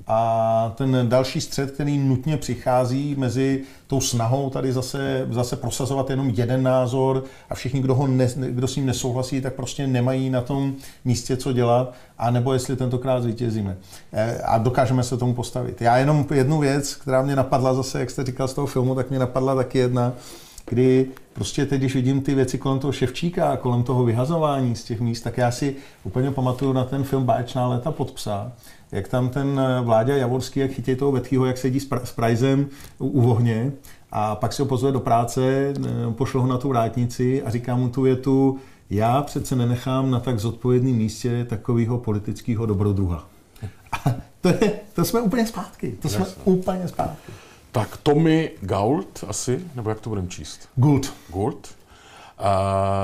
a ten další střet, který nutně přichází mezi tou snahou tady zase, zase prosazovat jenom jeden názor a všichni, kdo, ho ne, kdo s ním nesouhlasí, tak prostě nemají na tom místě co dělat, a nebo jestli tentokrát zvítězíme a dokážeme se tomu postavit. Já jenom jednu věc, která mě napadla zase, jak jste říkal z toho filmu, tak mě napadla taky jedna, kdy prostě teď, když vidím ty věci kolem toho Ševčíka, kolem toho vyhazování z těch míst, tak já si úplně pamatuju na ten film Báječná léta pod psa, jak tam ten Vláďa Javorský, jak chytí toho Vetchýho, jak sedí s Prajzem u, u ohně, a pak si ho pozve do práce, pošlo ho na tu vrátnici a říká mu tu větu: já přece nenechám na tak zodpovědném místě takového politického dobrodruha. A to, je, to jsme úplně zpátky, to jsme Jasne. úplně zpátky. Tak Tommy Gault asi, nebo jak to budeme číst? Gault. Gault. Uh,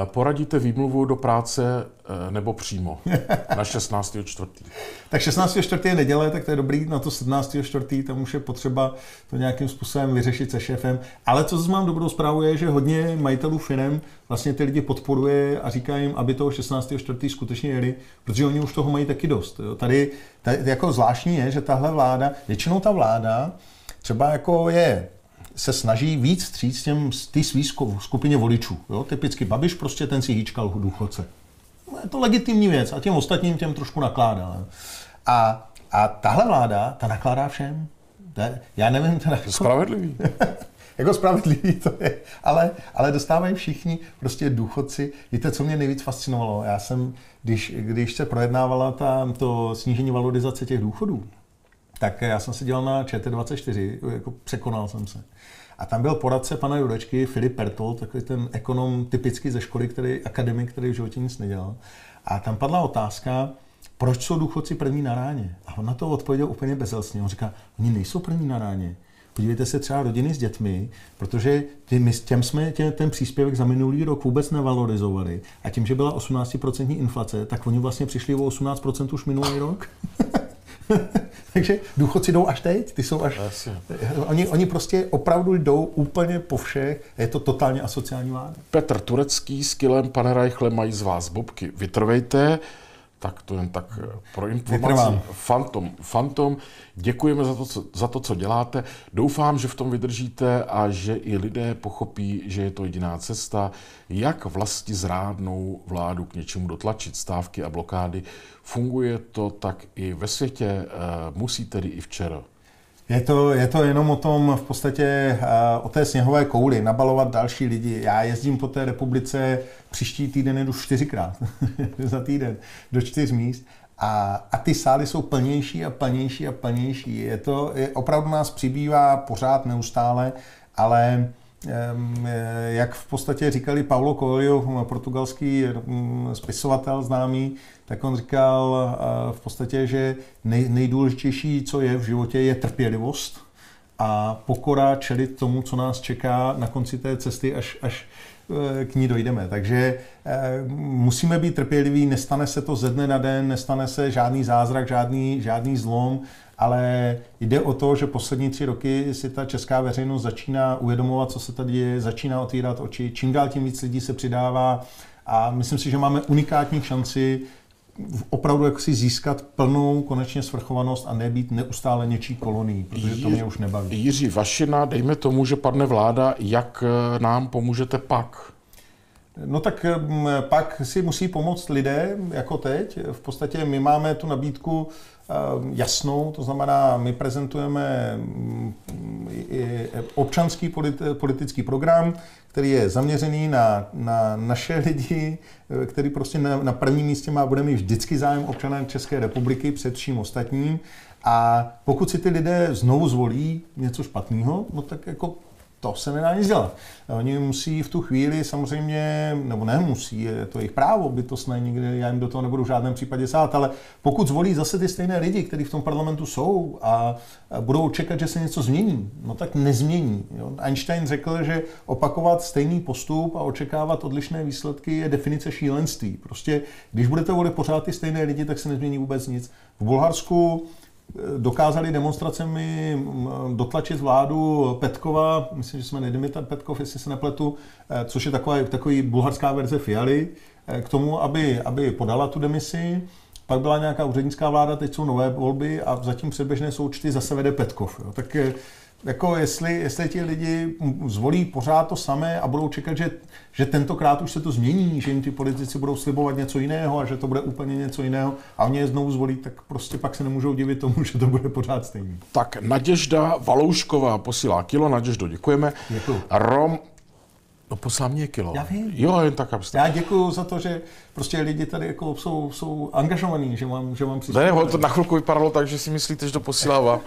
poradíte výmluvu do práce uh, nebo přímo na šestnáctého čtvrtého Tak šestnáctého čtvrtého je neděle, tak to je dobrý, na to sedmnáctého čtvrtého tam už je potřeba to nějakým způsobem vyřešit se šéfem. Ale co zase mám dobrou zprávu je, že hodně majitelů firem vlastně ty lidi podporuje a říká jim, aby toho šestnáctého čtvrtého skutečně jeli, protože oni už toho mají taky dost. Jo. Tady, tady jako zvláštní je, že tahle vláda, většinou ta vláda, třeba jako je, se snaží víc vstříc těm ty svý skupině voličů. Jo? Typicky Babiš, prostě ten si hýčkal důchodce. Je to legitimní věc a těm ostatním těm trošku nakládá. A, a tahle vláda, ta nakládá všem. Ne? Já nevím, teda... Jako... Spravedlivý. Jako spravedlivý to je, ale, ale dostávají všichni prostě důchodci. Víte, co mě nejvíc fascinovalo? Já jsem, když, když se projednávala ta, to snížení valorizace těch důchodů, tak já jsem se dělal na Č T dvacet čtyři, jako překonal jsem se. A tam byl poradce pana Jurečky, Filip Pertl, takový ten ekonom typicky ze školy, který, akademik, který v životě nic nedělal. A tam padla otázka, proč jsou důchodci první na ráně? A on na to odpověděl úplně bezelstně. On říká, oni nejsou první na ráně. Podívejte se třeba rodiny s dětmi, protože těm, těm jsme tě, ten příspěvek za minulý rok vůbec nevalorizovali. A tím, že byla osmnáct procent inflace, tak oni vlastně přišli o osmnáct procent už minulý rok. Takže důchodci jdou až teď, ty jsou až... Oni, oni prostě opravdu jdou úplně po všech, je to totálně asociální vláda. Petr Turecký s Kilem, pane Reichle, mají z vás bobky. Vytrvejte, tak to jen tak pro informaci. Fantom, fantom, děkujeme za to, co, za to, co děláte. Doufám, že v tom vydržíte a že i lidé pochopí, že je to jediná cesta, jak vlasti zrádnou vládu k něčemu dotlačit, stávky a blokády. Funguje to tak i ve světě, musí tedy i včera. Je to, je to jenom o tom, v podstatě o té sněhové kouli, nabalovat další lidi. Já jezdím po té republice, příští týden jdu čtyřikrát za týden, do čtyř míst. A, a ty sály jsou plnější a plnější a plnější. Je to, je, opravdu nás přibývá pořád neustále, ale... Jak v podstatě říkali Paulo Coelho, portugalský spisovatel známý, tak on říkal v podstatě, že nej, nejdůležitější, co je v životě, je trpělivost a pokora čelit tomu, co nás čeká na konci té cesty, až, až k ní dojdeme. Takže musíme být trpěliví, nestane se to ze dne na den, nestane se žádný zázrak, žádný, žádný zlom, ale jde o to, že poslední tři roky si ta česká veřejnost začíná uvědomovat, co se tady děje, začíná otvírat oči, čím dál tím víc lidí se přidává a myslím si, že máme unikátní šanci opravdu jak si získat plnou konečně svrchovanost a nebýt neustále něčí kolonií, protože to mě už nebaví. Jiří Vašina, dejme tomu, že padne vláda, jak nám pomůžete pak? No tak pak si musí pomoct lidé, jako teď. V podstatě my máme tu nabídku jasnou, to znamená, my prezentujeme občanský politický program, který je zaměřený na, na naše lidi, který prostě na, na prvním místě má, bude mít vždycky zájem občané České republiky před vším ostatním. A pokud si ty lidé znovu zvolí něco špatného, no tak jako to se nedá nic dělat. Oni musí v tu chvíli samozřejmě, nebo nemusí, je to jejich právo bytostné, nikdy já jim do toho nebudu v žádném případě sát, ale pokud zvolí zase ty stejné lidi, kteří v tom parlamentu jsou a budou čekat, že se něco změní, no tak nezmění. Jo? Einstein řekl, že opakovat stejný postup a očekávat odlišné výsledky je definice šílenství. Prostě když budete volit pořád ty stejné lidi, tak se nezmění vůbec nic. V Bulharsku dokázali demonstracemi dotlačit vládu Petkova, myslím, že jsme Dimitar Petkov, jestli se nepletu, což je taková, takový bulharská verze Fialy, k tomu, aby, aby podala tu demisi. Pak byla nějaká úřednická vláda, teď jsou nové volby a zatím předběžné součty zase vede Petkov. Jo. Tak jako jestli, jestli ti lidi zvolí pořád to samé a budou čekat, že, že tentokrát už se to změní, že jim ti politici budou slibovat něco jiného a že to bude úplně něco jiného a oni je znovu zvolí, tak prostě pak se nemůžou divit tomu, že to bude pořád stejný. Tak Naděžda Valoušková posílá kilo. Naděždo, děkujeme. Děkuju. Rom... No poslám mě kilo. Já vím. Jo, jen tak abstrak. Já děkuju za to, že prostě lidi tady jako jsou, jsou angažovaní, že mám, že mám příspěvky. Ne, to na chvilku vypadalo tak, že si myslíte, že to posílává. Uh,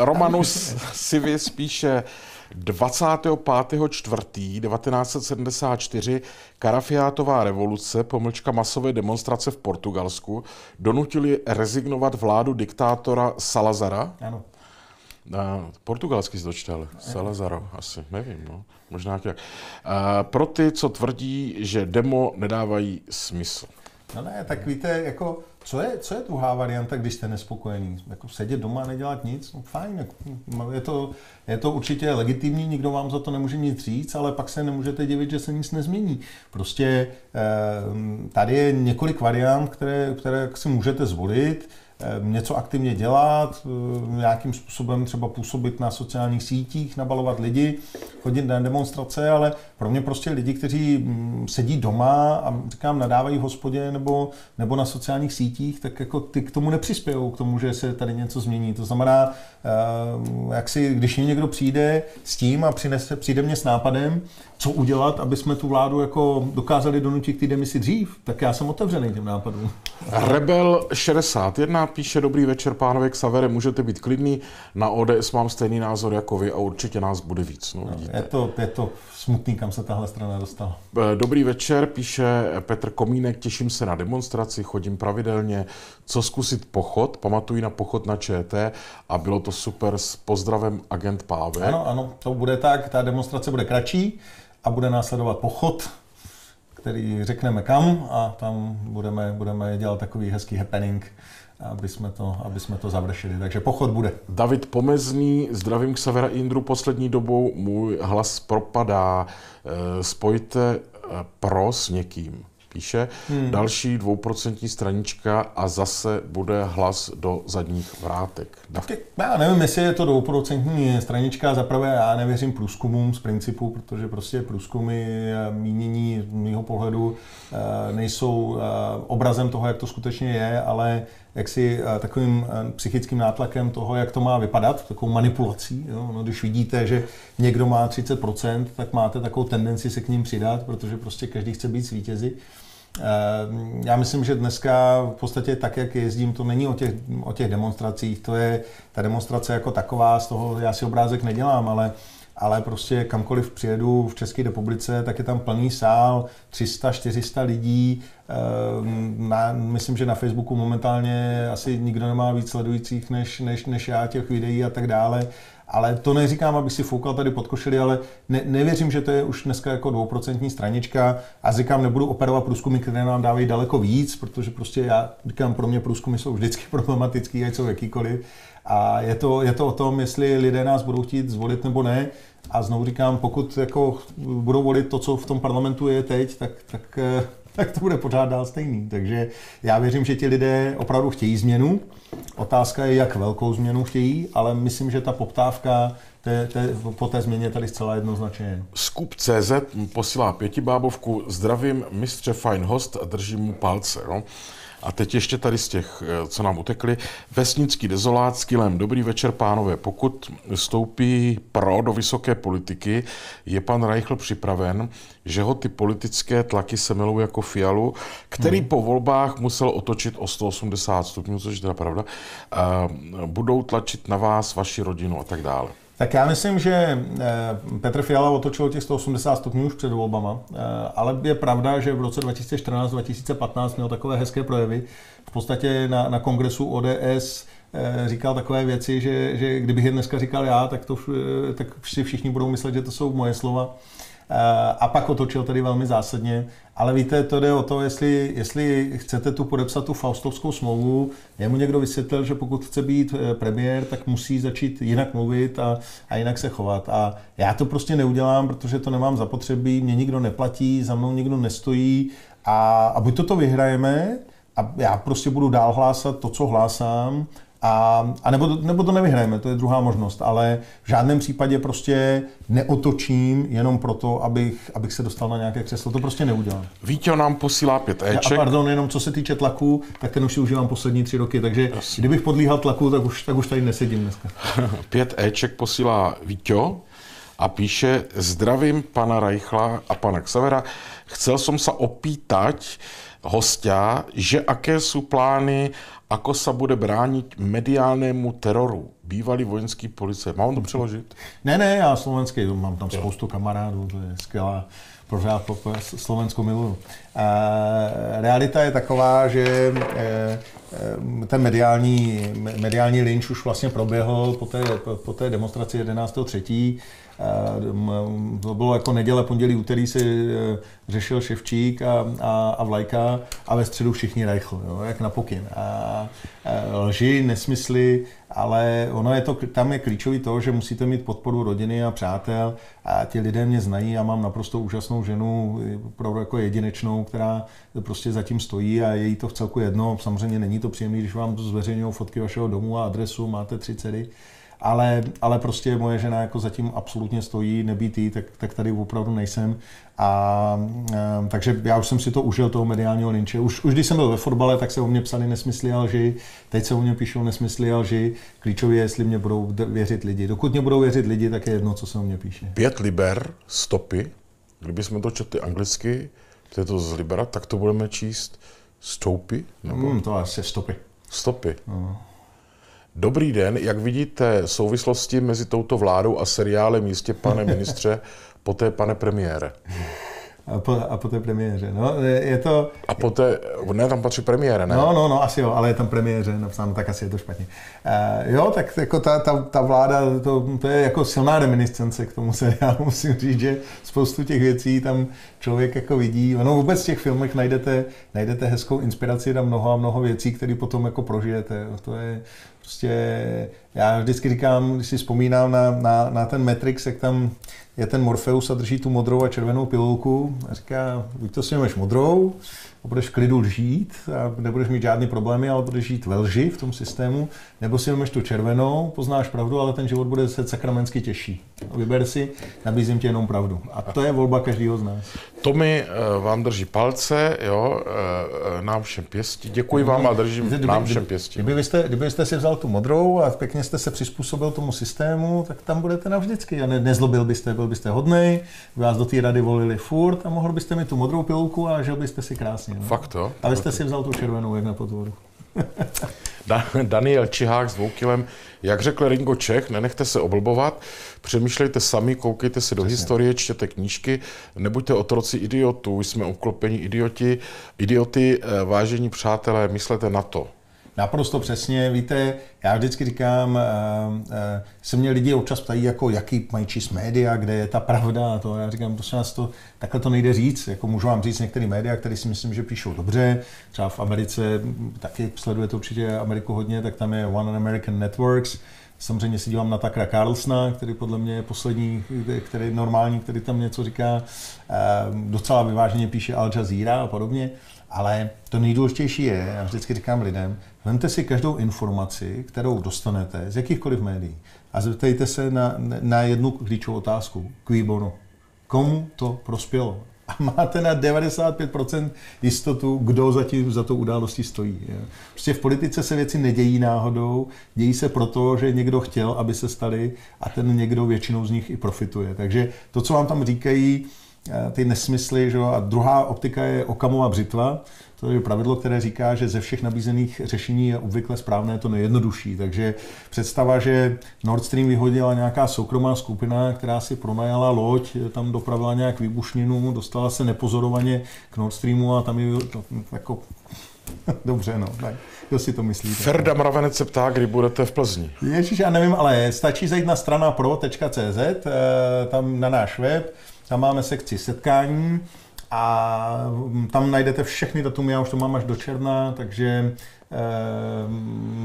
Romanus Sivis píše dvacátého pátého čtvrtého devatenáct set sedmdesát čtyři Karafiátová revoluce, pomlčka masové demonstrace v Portugalsku, donutili rezignovat vládu diktátora Salazara. Ano. Na portugalský zdočtel, Salazaro, asi, nevím, no, možná tak. A pro ty, co tvrdí, že demo nedávají smysl. No ne, tak víte, jako, co je, co je druhá varianta, když jste nespokojený? Jako sedět doma a nedělat nic? No fajn, jako, je, to, je to určitě legitimní, nikdo vám za to nemůže nic říct, ale pak se nemůžete divit, že se nic nezmění. Prostě tady je několik variant, které, které si můžete zvolit. Něco aktivně dělat, nějakým způsobem třeba působit na sociálních sítích, nabalovat lidi, chodit na demonstrace, ale pro mě prostě lidi, kteří sedí doma a říkám, nadávají v hospodě nebo, nebo na sociálních sítích, tak jako ty k tomu nepřispějou, k tomu, že se tady něco změní. To znamená, jak si, když někdo přijde s tím a přinese, přijde mě s nápadem, co udělat, aby jsme tu vládu jako dokázali donutit k té demisi dřív, tak já jsem otevřený těm nápadům. Rebel šedesát jedna píše, dobrý večer, pánové, Xavere, můžete být klidný, na O D S mám stejný názor jako vy a určitě nás bude víc. No, vidíte. Je to, je to smutný, kam se tahle strana dostala. Dobrý večer, píše Petr Komínek, těším se na demonstraci, chodím pravidelně, co zkusit pochod, pamatuji na pochod na Č T a bylo to super, s pozdravem agent Pávek. Ano, ano, to bude tak, ta demonstrace bude kratší a bude následovat pochod, který řekneme kam a tam budeme, budeme dělat takový hezký happening, aby jsme to, aby jsme to završili. Takže pochod bude. David Pomezný, zdravím Xavera Indru, poslední dobou můj hlas propadá, spojte pro s někým, píše. Hmm. Další dvouprocentní stranička a zase bude hlas do zadních vrátek. Já nevím, jestli je to dvouprocentní stranička. Zaprvé já nevěřím průzkumům z principu, protože prostě průzkumy mínění z mýho pohledu nejsou obrazem toho, jak to skutečně je, ale jaksi takovým psychickým nátlakem toho, jak to má vypadat, takovou manipulací. Jo? No, když vidíte, že někdo má třicet procent, tak máte takovou tendenci se k ním přidat, protože prostě každý chce být s vítězi. Já myslím, že dneska v podstatě tak, jak jezdím, to není o těch, o těch demonstracích, to je ta demonstrace jako taková, z toho já si obrázek nedělám, ale ale prostě kamkoliv přijedu v České republice, tak je tam plný sál, tři sta čtyři sta lidí. Na, myslím, že na Facebooku momentálně asi nikdo nemá víc sledujících než, než, než já těch videí a tak dále. Ale to neříkám, abych si foukal tady pod košili, ale ne, nevěřím, že to je už dneska jako dvouprocentní stranička. A říkám, nebudu operovat průzkumy, které nám dávají daleko víc, protože prostě já říkám, pro mě průzkumy jsou vždycky problematický, ať jsou jakýkoliv. A je to, je to o tom, jestli lidé nás budou chtít zvolit nebo ne. A znovu říkám, pokud jako budou volit to, co v tom parlamentu je teď, tak, tak, tak to bude pořád dál stejný. Takže já věřím, že ti lidé opravdu chtějí změnu. Otázka je, jak velkou změnu chtějí, ale myslím, že ta poptávka Te, te, po té změně tady zcela jednoznačně. Skup tečka cé zet posílá pětibábovku. Zdravím, mistře, fajn host, držím mu palce. No? A teď ještě tady z těch, co nám utekli. Vesnický dezolát s kilem. Dobrý večer, pánové. Pokud stoupí pro do vysoké politiky, je pan Reichl připraven, že ho ty politické tlaky semelou jako Fialu, který hmm. po volbách musel otočit o sto osmdesát stupňů, což je teda pravda, budou tlačit na vás, vaši rodinu a tak dále. Tak já myslím, že Petr Fiala otočil těch sto osmdesát stupňů už před volbama, ale je pravda, že v roce dva tisíce čtrnáct dva tisíce patnáct měl takové hezké projevy. V podstatě na, na kongresu O D S říkal takové věci, že, že kdybych je dneska říkal já, tak, to, tak si všichni budou myslet, že to jsou moje slova. A pak otočil tedy velmi zásadně. Ale víte, to jde o to, jestli, jestli chcete tu podepsat tu faustovskou smlouvu. Jemu někdo vysvětlil, že pokud chce být premiér, tak musí začít jinak mluvit a, a jinak se chovat. A já to prostě neudělám, protože to nemám zapotřebí, mě nikdo neplatí, za mnou nikdo nestojí. A, a buď to to vyhrajeme a já prostě budu dál hlásat to, co hlásám, A, a nebo, nebo to nevyhrajeme, to je druhá možnost, ale v žádném případě prostě neotočím jenom proto, abych, abych se dostal na nějaké křeslo. To prostě neudělám. Vítěl nám posílá pět éček. A pardon, jenom co se týče tlaku, tak ten už si užívám poslední tři roky, takže Asi. kdybych podlíhal tlaku, tak už, tak už tady nesedím dneska. Pět éček posílá Vítěl a píše: zdravím pana Rajchla a pana Xavera. Chcel som sa opýtať hostia, že aké sú plány, ako sa bude brániť mediálnému teroru. Bývalý vojenský policie. Mám to přeložit? Ne, ne, já slovenský, mám tam jo. spoustu kamarádů, to je skvělá, pořád Slovensko miluju. E, realita je taková, že e, ten mediální, mediální lynč už vlastně proběhl po té, po té demonstraci jedenáctého třetího To bylo jako neděle, pondělí, úterý se řešil Ševčík a, a, a Vlajka a ve středu všichni Rajchl, jo, jak na pokyn. A, a lži, nesmysly, ale ono je to, tam je klíčový to, že musíte mít podporu rodiny a přátel a ti lidé mě znají. Já mám naprosto úžasnou ženu, opravdu jako jedinečnou, která prostě zatím stojí a je jí to vcelku jedno. Samozřejmě není to příjemné, když vám zveřejňují fotky vašeho domu a adresu, máte tři dcery. Ale, ale prostě moje žena jako zatím absolutně stojí, nebýt jí, tak, tak tady opravdu nejsem. A, a, takže já už jsem si to užil, toho mediálního linče. Už, už když jsem byl ve fotbale, tak se o mě psali nesmysly a lži. Teď se o mě píšou nesmysly a lži. Klíčově je, jestli mě budou věřit lidi. Dokud mě budou věřit lidi, tak je jedno, co se o mě píše. Pět liber, stopy. Kdybychom to četli anglicky, to je to z libera, tak to budeme číst stoupy? Nebo? Hmm, to asi stopy. Stopy. No. Dobrý den, jak vidíte souvislosti mezi touto vládou a seriálem Jistě, pane ministře, poté pane premiére? A, po, a poté premiéře, no, je to... A poté, ne, tam patří premiére, ne? No, no, no, asi jo, ale je tam premiéře napsáno, tak asi je to špatně. Uh, jo, tak jako ta, ta, ta vláda, to, to je jako silná reminiscence k tomu seriálu, musím říct, že spoustu těch věcí tam člověk jako vidí. Ono vůbec v těch filmech najdete, najdete hezkou inspiraci na mnoho a mnoho věcí, které potom jako prožijete, to je... Prostě já vždycky říkám, když si vzpomínám na, na, na ten Matrix, jak tam je ten Morpheus a drží tu modrou a červenou pilulku a říká, buď to si vezmeš modrou a budeš v klidu žít a nebudeš mít žádný problémy, ale budeš žít ve lži v tom systému, nebo si vezmeš tu červenou, poznáš pravdu, ale ten život bude se sakramensky těžší. Vyber si, nabízím ti jenom pravdu. A to je volba každého z nás. To mi vám drží palce, jo, nám všem pěstí. Děkuji vám a držím kdyby, nám všem pěstí. Kdybyste, kdybyste si vzal tu modrou a pěkně jste se přizpůsobil tomu systému, tak tam budete navždycky. A ne, nezlobil byste, byl byste hodnej, vás do té rady volili furt a mohl byste mít tu modrou pilulku a žil byste si krásně. No? Fakt to? A vy jste si vzal tu červenou, jak na potvoru. Daniel Čihák s Voukilem. Jak řekl Ringo Čech, nenechte se oblbovat, přemýšlejte sami, koukejte se do Přesně. historie, čtěte knížky, nebuďte otroci idiotů, jsme obklopeni idioti, idioty, vážení přátelé, myslete na to. Naprosto přesně, víte, já vždycky říkám, se mě lidi občas ptají, jako, jaký mají číst média, kde je ta pravda a to. Já říkám, prostě nás to, takhle to nejde říct. Jako můžu vám říct některé média, které si myslím, že píšou dobře. Třeba v Americe, taky sledujete určitě Ameriku hodně, tak tam je One American Networks. Samozřejmě si dívám na Tuckera Carlsona, který podle mě je poslední, který je normální, který tam něco říká. Docela vyváženě píše Al Jazeera a podobně. Ale to nejdůležitější je, já vždycky říkám lidem, vemte si každou informaci, kterou dostanete z jakýchkoliv médií a zeptejte se na, na jednu klíčovou otázku. Cui bono? Komu to prospělo? A máte na devadesát pět procent jistotu, kdo zatím za tou událostí stojí. Prostě v politice se věci nedějí náhodou, dějí se proto, že někdo chtěl, aby se staly a ten někdo většinou z nich i profituje. Takže to, co vám tam říkají, ty nesmysly, že jo? A druhá optika je Okamova břitva. To je pravidlo, které říká, že ze všech nabízených řešení je obvykle správné to nejjednodušší. Takže představa, že Nord Stream vyhodila nějaká soukromá skupina, která si pronajala loď, tam dopravila nějak výbušninu, dostala se nepozorovaně k Nord Streamu a tam je to, jako... Dobře, no, tak. Kdo si to myslíte? Ferda Mravenec se ptá, kdy budete v Plzni. Ježíš, já nevím, ale stačí zajít na strana pro tečka cé zet, tam na náš web, tam máme sekci setkání a tam najdete všechny datumy, já už to mám až do června, takže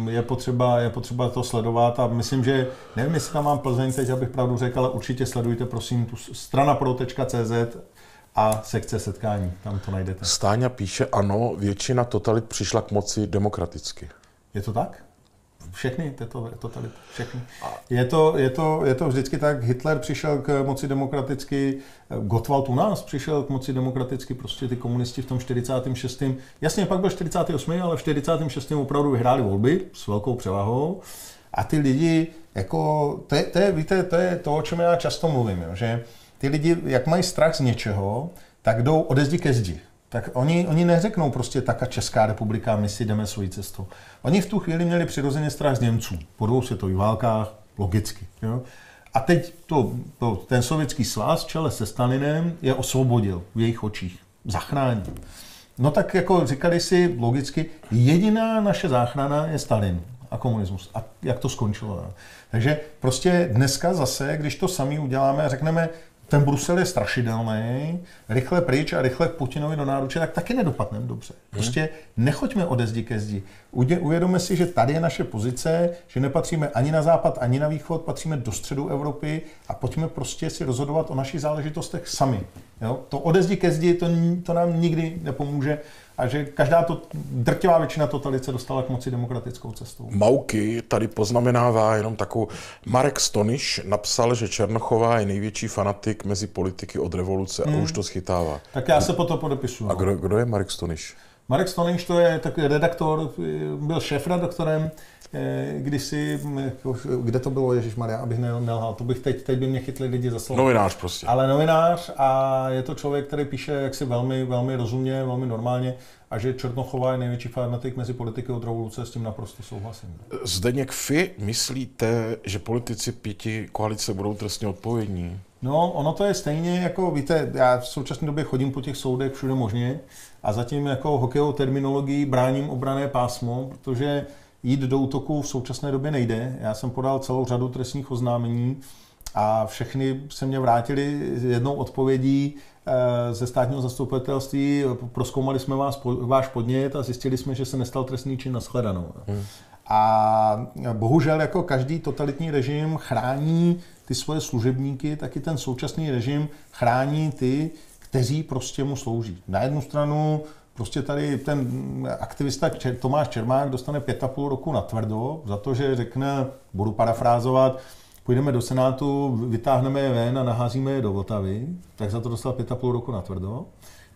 je potřeba, je potřeba to sledovat a myslím, že nevím, jestli tam mám Plzeň teď, abych pravdu řekl, ale určitě sledujte, prosím, tu strana pro tečka cé zet a sekce setkání, tam to najdete. Stáňa píše, ano, většina totalit přišla k moci demokraticky. Je to tak? Všechny totality, všechny. Je to, je, to, je to vždycky tak, Hitler přišel k moci demokraticky, Gottwald u nás přišel k moci demokraticky, prostě ty komunisti v tom čtyřicátém šestém Jasně, pak byl čtyřicátý osmý ale v čtyřicátém šestém opravdu vyhráli volby s velkou převahou a ty lidi, jako, to je, to je, víte, to je to, o čem já často mluvím, jo, že ty lidi, jak mají strach z něčeho, tak jdou ode zdi ke zdi. Tak oni, oni neřeknou prostě tak a Česká republika, my si jdeme svojí cestou. Oni v tu chvíli měli přirozeně strach z Němců. Po dvou světových válkách, logicky. Jo? A teď to, to, ten sovětský svaz v čele se Stalinem je osvobodil v jejich očích. Zachránil. No tak jako říkali si logicky, jediná naše záchrana je Stalin a komunismus. A jak to skončilo. Jo? Takže prostě dneska zase, když to sami uděláme a řekneme, ten Brusel je strašidelný, rychle pryč a rychle k Putinovi do náruče, tak taky nedopadneme dobře. Prostě nechoďme ode zdi ke zdi. Uvědomme si, že tady je naše pozice, že nepatříme ani na západ, ani na východ, patříme do středu Evropy a pojďme prostě si rozhodovat o našich záležitostech sami. Jo? To ode zdi ke zdi, to, to nám nikdy nepomůže. A že každá to, drtivá většina totalit se dostala k moci demokratickou cestou. Mauky tady poznamenává jenom takovou... Marek Stoniš napsal, že Černochová je největší fanatik mezi politiky od revoluce hmm. a už to schytává. Tak já se po to podepisuju. A kdo, kdo je Marek Stoniš? Marek Stoniš to je takový redaktor, byl šéfredaktorem, kdysi, kde to bylo, ježišmarja, abych nelhal, to bych teď, teď by mě chytli lidi za slovo. Novinář prostě. Ale novinář a je to člověk, který píše jaksi velmi, velmi rozumně, velmi normálně a že Černochová je největší fanatik mezi politiky od revoluce, s tím naprosto souhlasím. Zdeněk Fi, myslíte, že politici pěti koalice budou trestně odpovědní? No, ono to je stejně jako, víte, já v současné době chodím po těch soudech všude možně a zatím jako hokejovou terminologií bráním obranné pásmo, protože jít do útoku v současné době nejde. Já jsem podal celou řadu trestních oznámení a všechny se mě vrátili jednou odpovědí ze státního zastupitelství. Prozkoumali jsme vás, váš podnět a zjistili jsme, že se nestal trestný čin, nashledanou. Hmm. A bohužel jako každý totalitní režim chrání ty svoje služebníky, taky ten současný režim chrání ty, kteří prostě mu slouží. Na jednu stranu prostě tady ten aktivista Tomáš Čermák dostane pět a půl roku na tvrdo za to, že řekne, budu parafrázovat, půjdeme do Senátu, vytáhneme je ven a naházíme je do Vltavy, tak za to dostal pět a půl roku na tvrdo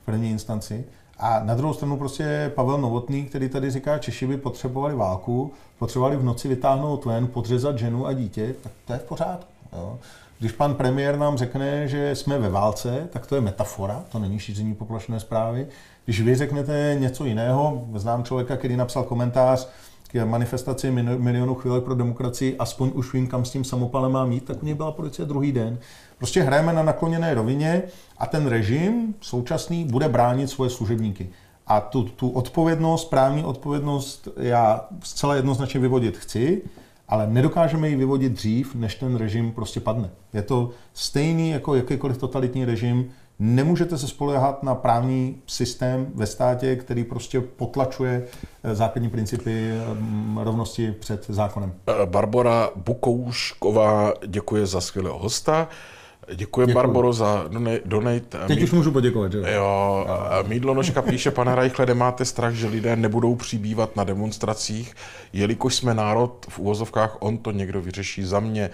v první instanci. A na druhou stranu prostě Pavel Novotný, který tady říká, Češi by potřebovali válku, potřebovali v noci vytáhnout ven, podřezat ženu a dítě, tak to je v pořádku. Jo. Když pan premiér nám řekne, že jsme ve válce, tak to je metafora, to není šíření poplašné zprávy. Když vy řeknete něco jiného, znám člověka, který napsal komentář k manifestaci Milionu chvílek pro demokracii, aspoň už vím, kam s tím samopalem mám jít, tak u něj byla policie druhý den. Prostě hrajeme na nakloněné rovině a ten režim současný bude bránit svoje služebníky. A tu, tu odpovědnost, právní odpovědnost já zcela jednoznačně vyvodit chci, ale nedokážeme ji vyvodit dřív, než ten režim prostě padne. Je to stejný jako jakýkoliv totalitní režim. Nemůžete se spoléhat na právní systém ve státě, který prostě potlačuje základní principy rovnosti před zákonem. Barbora Bukoušková děkuje za skvělého hosta. Děkuji, Barboro, za donate. Teď Mí... už můžu poděkovat, že? Jo. Mídlonožka píše, pane Reichle, nemáte strach, že lidé nebudou přibývat na demonstracích, jelikož jsme národ v uvozovkách, on to někdo vyřeší za mě.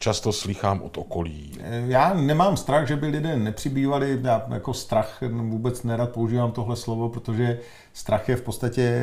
často slýchám od okolí. Já nemám strach, že by lidé nepřibývali. Já jako strach vůbec nerad používám tohle slovo, protože strach je v podstatě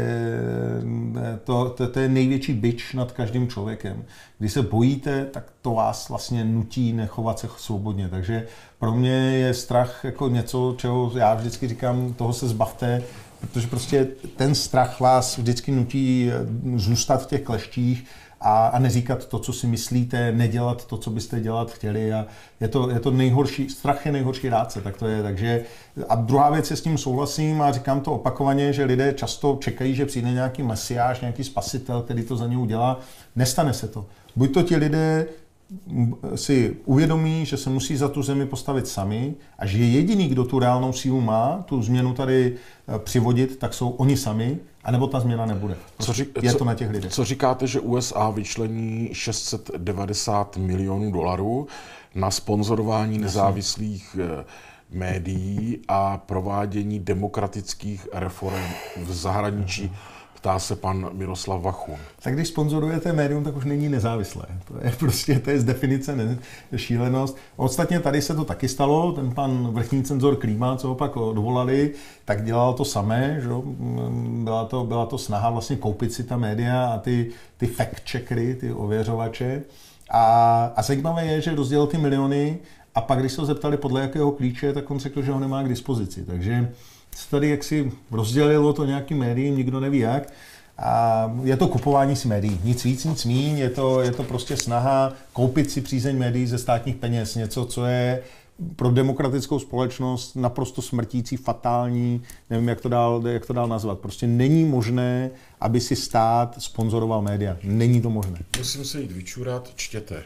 to, to, to je největší bič nad každým člověkem. Když se bojíte, tak to vás vlastně nutí nechovat se svobodně. Takže pro mě je strach jako něco, čeho já vždycky říkám, toho se zbavte, protože prostě ten strach vás vždycky nutí zůstat v těch kleštích a, a neříkat to, co si myslíte, nedělat to, co byste dělat chtěli. A je to, je to nejhorší, strach je nejhorší rádce, tak to je. Takže, a druhá věc, je s tím souhlasím a říkám to opakovaně, že lidé často čekají, že přijde nějaký mesiáš, nějaký spasitel, který to za ně udělá. Nestane se to. Buď to ti lidé si uvědomí, že se musí za tu zemi postavit sami a že jediný, kdo tu reálnou sílu má, tu změnu tady přivodit, tak jsou oni sami, anebo ta změna nebude. Co řík, je co, to na těch lidech. Co říkáte, že U S A vyčlení šest set devadesát milionů dolarů na sponzorování nezávislých médií a provádění demokratických reform v zahraničí? Ptá se pan Miroslav Vachun. Tak když sponzorujete médium, tak už není nezávislé. To je prostě, to je z definice ne, šílenost. Ostatně tady se to taky stalo, ten pan vrchní cenzor Klíma, co ho pak odvolali, tak dělal to samé, že? Byla to, byla to snaha vlastně koupit si ta média a ty, ty fact-checkery, ty ověřovače. A, a zajímavé je, že rozdělil ty miliony a pak, když se ho zeptali podle jakého klíče, tak on řekl, že ho nemá k dispozici. Takže se tady jaksi rozdělilo to nějakým médiím, nikdo neví jak. A je to kupování si médií. Nic víc, nic míň. Je to, je to prostě snaha koupit si přízeň médií ze státních peněz. Něco, co je pro demokratickou společnost naprosto smrtící, fatální. Nevím, jak to dál, jak to dál nazvat. Prostě není možné, aby si stát sponzoroval média. Není to možné. Musím se jít vyčurat, čtěte.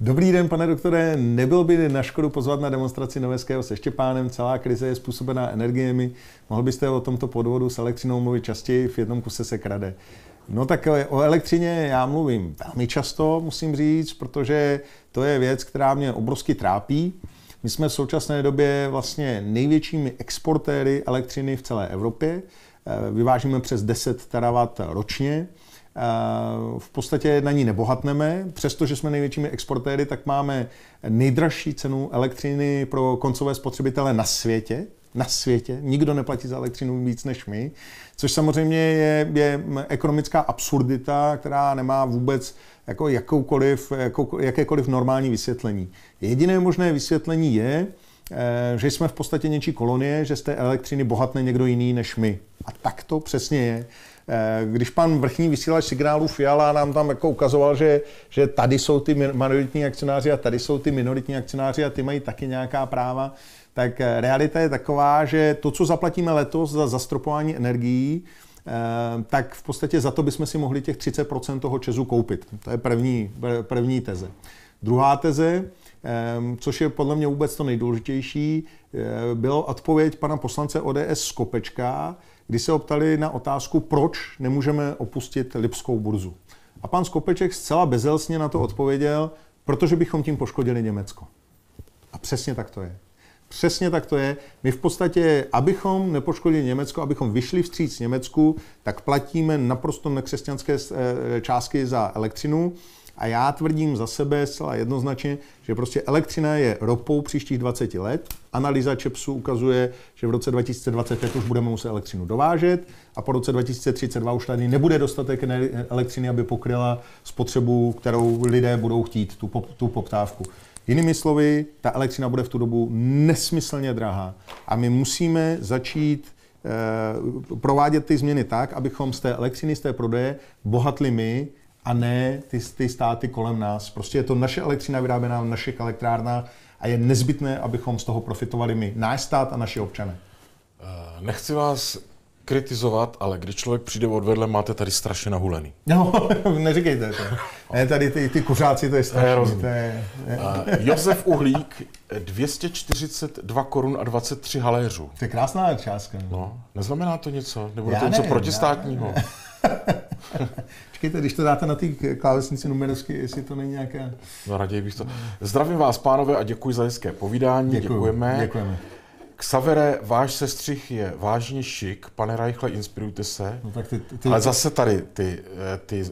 Dobrý den, pane doktore, nebyl by na škodu pozvat na demonstraci Noveského se Štěpánem, celá krize je způsobená energiemi, mohl byste o tomto podvodu s elektřinou mluvit častěji, v jednom kuse se krade. No tak o elektřině já mluvím velmi často, musím říct, protože to je věc, která mě obrovsky trápí. My jsme v současné době vlastně největšími exportéry elektřiny v celé Evropě, vyvážíme přes deset terawatthodin ročně. V podstatě na ní nebohatneme, přestože jsme největšími exportéry, tak máme nejdražší cenu elektřiny pro koncové spotřebitele na světě. Na světě. Nikdo neplatí za elektřinu víc než my, což samozřejmě je, je ekonomická absurdita, která nemá vůbec jako jakoukoliv, jako, jakékoliv normální vysvětlení. Jediné možné vysvětlení je, že jsme v podstatě něčí kolonie, že z té elektřiny bohatne někdo jiný než my. A tak to přesně je. Když pan vrchní vysílač signálu Fiala nám tam jako ukazoval, že, že tady jsou ty majoritní akcionáři a tady jsou ty minoritní akcionáři a ty mají taky nějaká práva, tak realita je taková, že to, co zaplatíme letos za zastropování energií, tak v podstatě za to bychom si mohli těch třicet procent toho ČEZu koupit. To je první, první teze. Druhá teze, což je podle mě vůbec to nejdůležitější, byla odpověď pana poslance O D S Skopečka, kdy se optali na otázku, proč nemůžeme opustit lipskou burzu. A pan Skopeček zcela bezelstně na to odpověděl, protože bychom tím poškodili Německo. A přesně tak to je. Přesně tak to je. My v podstatě, abychom nepoškodili Německo, abychom vyšli vstříc Německu, tak platíme naprosto nekřesťanské částky za elektřinu. A já tvrdím za sebe zcela jednoznačně, že prostě elektřina je ropou příštích dvacet let. Analýza ČEPSu ukazuje, že v roce dva tisíce dvacet pět už budeme muset elektřinu dovážet a po roce dva tisíce třicet dva už tady nebude dostatek elektřiny, aby pokryla spotřebu, kterou lidé budou chtít, tu, pop, tu poptávku. Jinými slovy, ta elektřina bude v tu dobu nesmyslně drahá a my musíme začít eh, provádět ty změny tak, abychom z té elektřiny, z té prodeje bohatli my, a ne ty, ty státy kolem nás. Prostě je to naše elektřina vyráběná v našich elektrárnách a je nezbytné, abychom z toho profitovali my, náš stát a naši občané. Nechci vás kritizovat, ale když člověk přijde od vedle, máte tady strašně nahulený. No, neříkejte to. Ne, tady ty, ty kuřáci, to je strašný. To je, je. Josef Uhlík, dvě stě čtyřicet dva korun a dvacet tři haléřů. To je krásná částka. No, neznamená to něco? Nebo to něco protistátního? Čekejte, když to dáte na té klávesnici numerovky, jestli to není nějaké... No raději bych to... Zdravím vás, pánové, a děkuji za hezké povídání. Děkuju. Děkujeme. Děkujeme. K Xavere, váš sestřih je vážně šik, pane Reichle, inspirujte se. No tak ty, ty, ale zase tady ty, ty, ty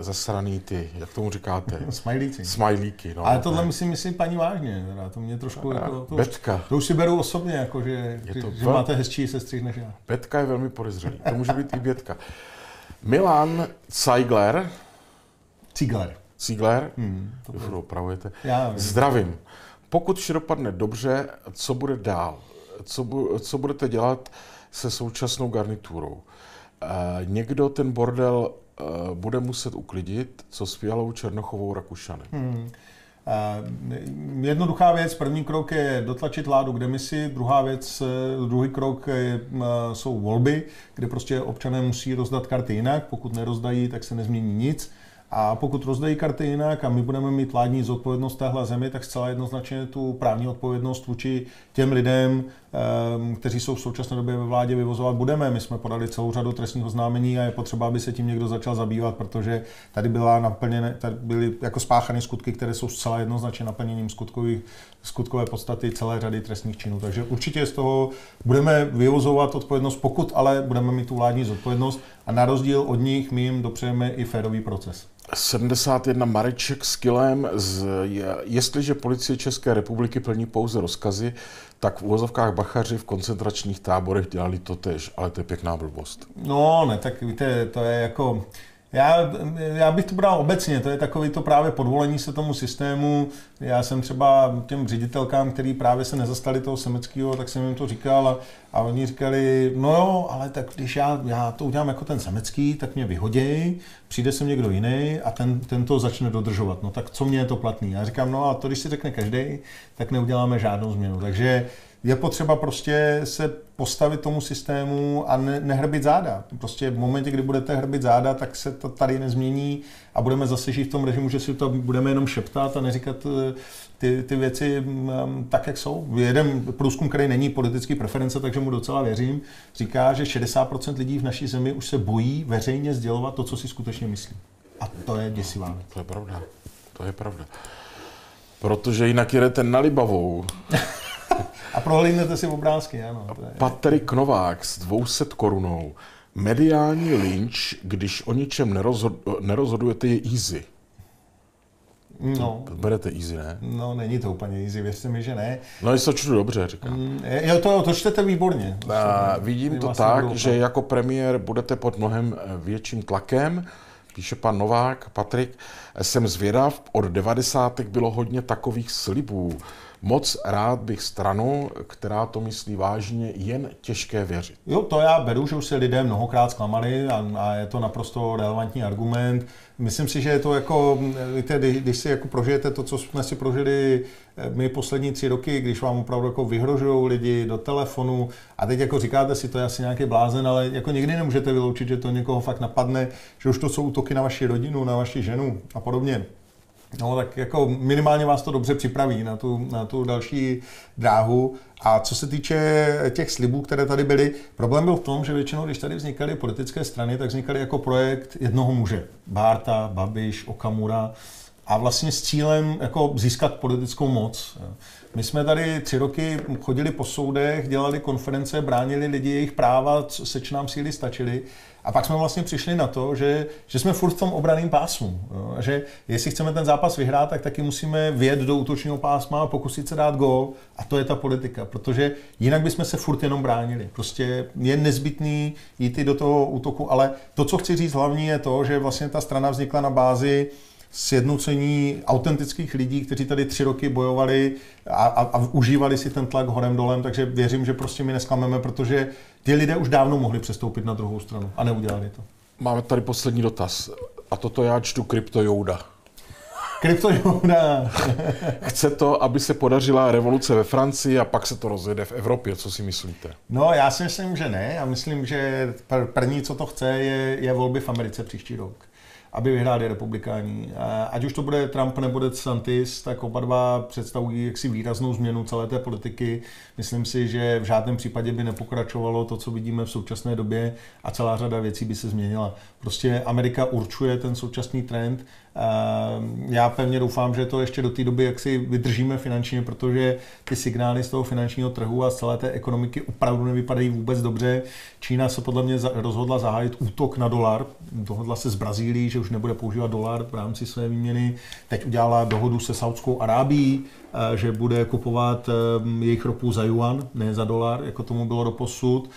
zasraný ty, jak tomu říkáte? Smajlíci. Smajlíky, no. Ale tohle musím myslit paní vážně, teda. To mě trošku jako... To, Betka. To už si beru osobně, jako, že, že, že vel... máte hezčí sestřih než já. Betka je velmi podezřelý, to může být i Bětka. Milan Cigler. Cigler. Cigler, hmm, to už opravujete. Zdravím. Pokud vše dopadne dobře, co bude dál? Co, bu, co budete dělat se současnou garniturou? E, někdo ten bordel e, bude muset uklidit, co s Fialou, Černochovou, Rakušanem. Hmm. E, jednoduchá věc, první krok je dotlačit vládu k demisi, druhá věc, druhý krok je, jsou volby, kde prostě občané musí rozdat karty jinak, pokud nerozdají, tak se nezmění nic. A pokud rozdají karty jinak a my budeme mít vládní zodpovědnost téhle zemi, tak zcela jednoznačně tu právní odpovědnost vůči těm lidem, kteří jsou v současné době ve vládě, vyvozovat budeme. My jsme podali celou řadu trestních oznámení a je potřeba, aby se tím někdo začal zabývat, protože tady, byla naplněné, tady byly jako spáchané skutky, které jsou zcela jednoznačně naplněním skutkové podstaty celé řady trestních činů. Takže určitě z toho budeme vyvozovat odpovědnost, pokud ale budeme mít tu vládní zodpovědnost a na rozdíl od nich my jim dopřejeme i férový proces. sedmdesát jedna Mareček s Kilem, z, jestliže policie České republiky plní pouze rozkazy, tak v uvozovkách bachaři v koncentračních táborech dělali to též, ale to je pěkná blbost. No ne, tak víte, to je jako... Já, já bych to bral obecně, to je takový to právě podvolení se tomu systému. Já jsem třeba těm ředitelkám, který právě se nezastali toho Semeckého, tak jsem jim to říkal a, a oni říkali, no jo, ale tak když já, já to udělám jako ten Semecký, tak mě vyhoděj, přijde sem někdo jiný a ten, ten to začne dodržovat. No tak co mě je to platný? Já říkám, no a to když si řekne každý, tak neuděláme žádnou změnu. Takže je potřeba prostě se postavit tomu systému a ne, nehrbit záda. Prostě v momentě, kdy budete hrbit záda, tak se to tady nezmění a budeme zase žít v tom režimu, že si to budeme jenom šeptat a neříkat ty, ty věci tak, jak jsou. Jeden průzkum, který není politický preference, takže mu docela věřím, říká, že šedesát procent lidí v naší zemi už se bojí veřejně sdělovat to, co si skutečně myslí. A to je děsivá. To je pravda. To je pravda. Protože jinak jedete na libavou. A prohlídnete si obrázky, ano. Je... Patrik Novák s dvou set korunou. Mediální lynč, když o ničem nerozhod, nerozhodujete, je easy. No. To berete easy, ne? No, není to úplně easy, věřte mi, že ne. No, jestli to čtu dobře, říkám. Jo, to, to čtete výborně. To A, vidím to tak, že jako premiér budete pod mnohem větším tlakem. Píše pan Novák, Patrik, jsem zvědav, od devadesátek bylo hodně takových slibů. Moc rád bych stranu, která to myslí vážně, jen těžké věřit. Jo, to já beru, že už se lidé mnohokrát zklamali a, a je to naprosto relevantní argument. Myslím si, že je to jako, víte, když, když si jako prožijete to, co jsme si prožili my poslední tři roky, když vám opravdu jako vyhrožují lidi do telefonu a teď jako říkáte si, to je asi nějaký blázen, ale jako nikdy nemůžete vyloučit, že to někoho fakt napadne, že už to jsou útoky na vaši rodinu, na vaši ženu a podobně. No tak jako minimálně vás to dobře připraví na tu, na tu další dráhu. A co se týče těch slibů, které tady byly, problém byl v tom, že většinou, když tady vznikaly politické strany, tak vznikaly jako projekt jednoho muže. Bárta, Babiš, Okamura. A vlastně s cílem jako získat politickou moc. My jsme tady tři roky chodili po soudech, dělali konference, bránili lidi jejich práva, seč nám síly stačily. A pak jsme vlastně přišli na to, že, že jsme furt v tom obranném pásmu. Jo? Že jestli chceme ten zápas vyhrát, tak taky musíme vjet do útočního pásma a pokusit se dát gól. A to je ta politika, protože jinak bychom se furt jenom bránili. Prostě je nezbytný jít i do toho útoku, ale to, co chci říct hlavní, je to, že vlastně ta strana vznikla na bázi sjednocení autentických lidí, kteří tady tři roky bojovali a, a, a užívali si ten tlak horem dolem, takže věřím, že prostě my nesklameme, protože ti lidé už dávno mohli přestoupit na druhou stranu a neudělali to. Máme tady poslední dotaz a toto já čtu Kryptojouda. Kryptojouda. Chce to, aby se podařila revoluce ve Francii a pak se to rozjede v Evropě, co si myslíte? No já si myslím, že ne. Já myslím, že první, co to chce, je, je volby v Americe příští rok. Aby vyhráli republikáni. Ať už to bude Trump nebo DeSantis, tak oba dva představují jaksi výraznou změnu celé té politiky. Myslím si, že v žádném případě by nepokračovalo to, co vidíme v současné době a celá řada věcí by se změnila. Prostě Amerika určuje ten současný trend Já pevně doufám, že to ještě do té doby, jak si vydržíme finančně, protože ty signály z toho finančního trhu a z celé té ekonomiky opravdu nevypadají vůbec dobře. Čína se podle mě rozhodla zahájit útok na dolar. Dohodla se s Brazílií, že už nebude používat dolar v rámci své výměny. Teď udělala dohodu se Saudskou Arábií, že bude kupovat jejich ropu za juan, ne za dolar, jako tomu bylo doposud.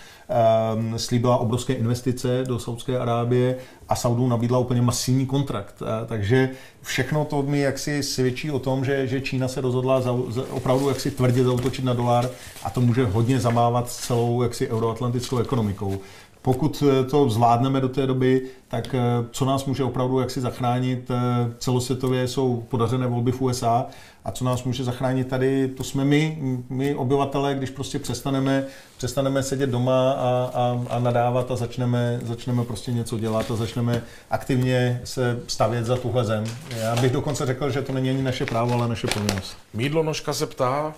Slíbila obrovské investice do Saudské Arábie a Saudům nabídla úplně masivní kontrakt. Takže všechno to mi jaksi svědčí o tom, že, že Čína se rozhodla za, za, opravdu jaksi tvrdě zaútočit na dolar a to může hodně zamávat celou jaksi euroatlantickou ekonomikou. Pokud to zvládneme do té doby, tak co nás může opravdu jaksi zachránit celosvětově, jsou podařené volby v U S A a co nás může zachránit tady, to jsme my, my obyvatelé, když prostě přestaneme, přestaneme sedět doma a, a, a nadávat a začneme, začneme prostě něco dělat a začneme aktivně se stavět za tuhle zem. Já bych dokonce řekl, že to není ani naše právo, ale naše povinnost. Mídlo Nožka se ptá,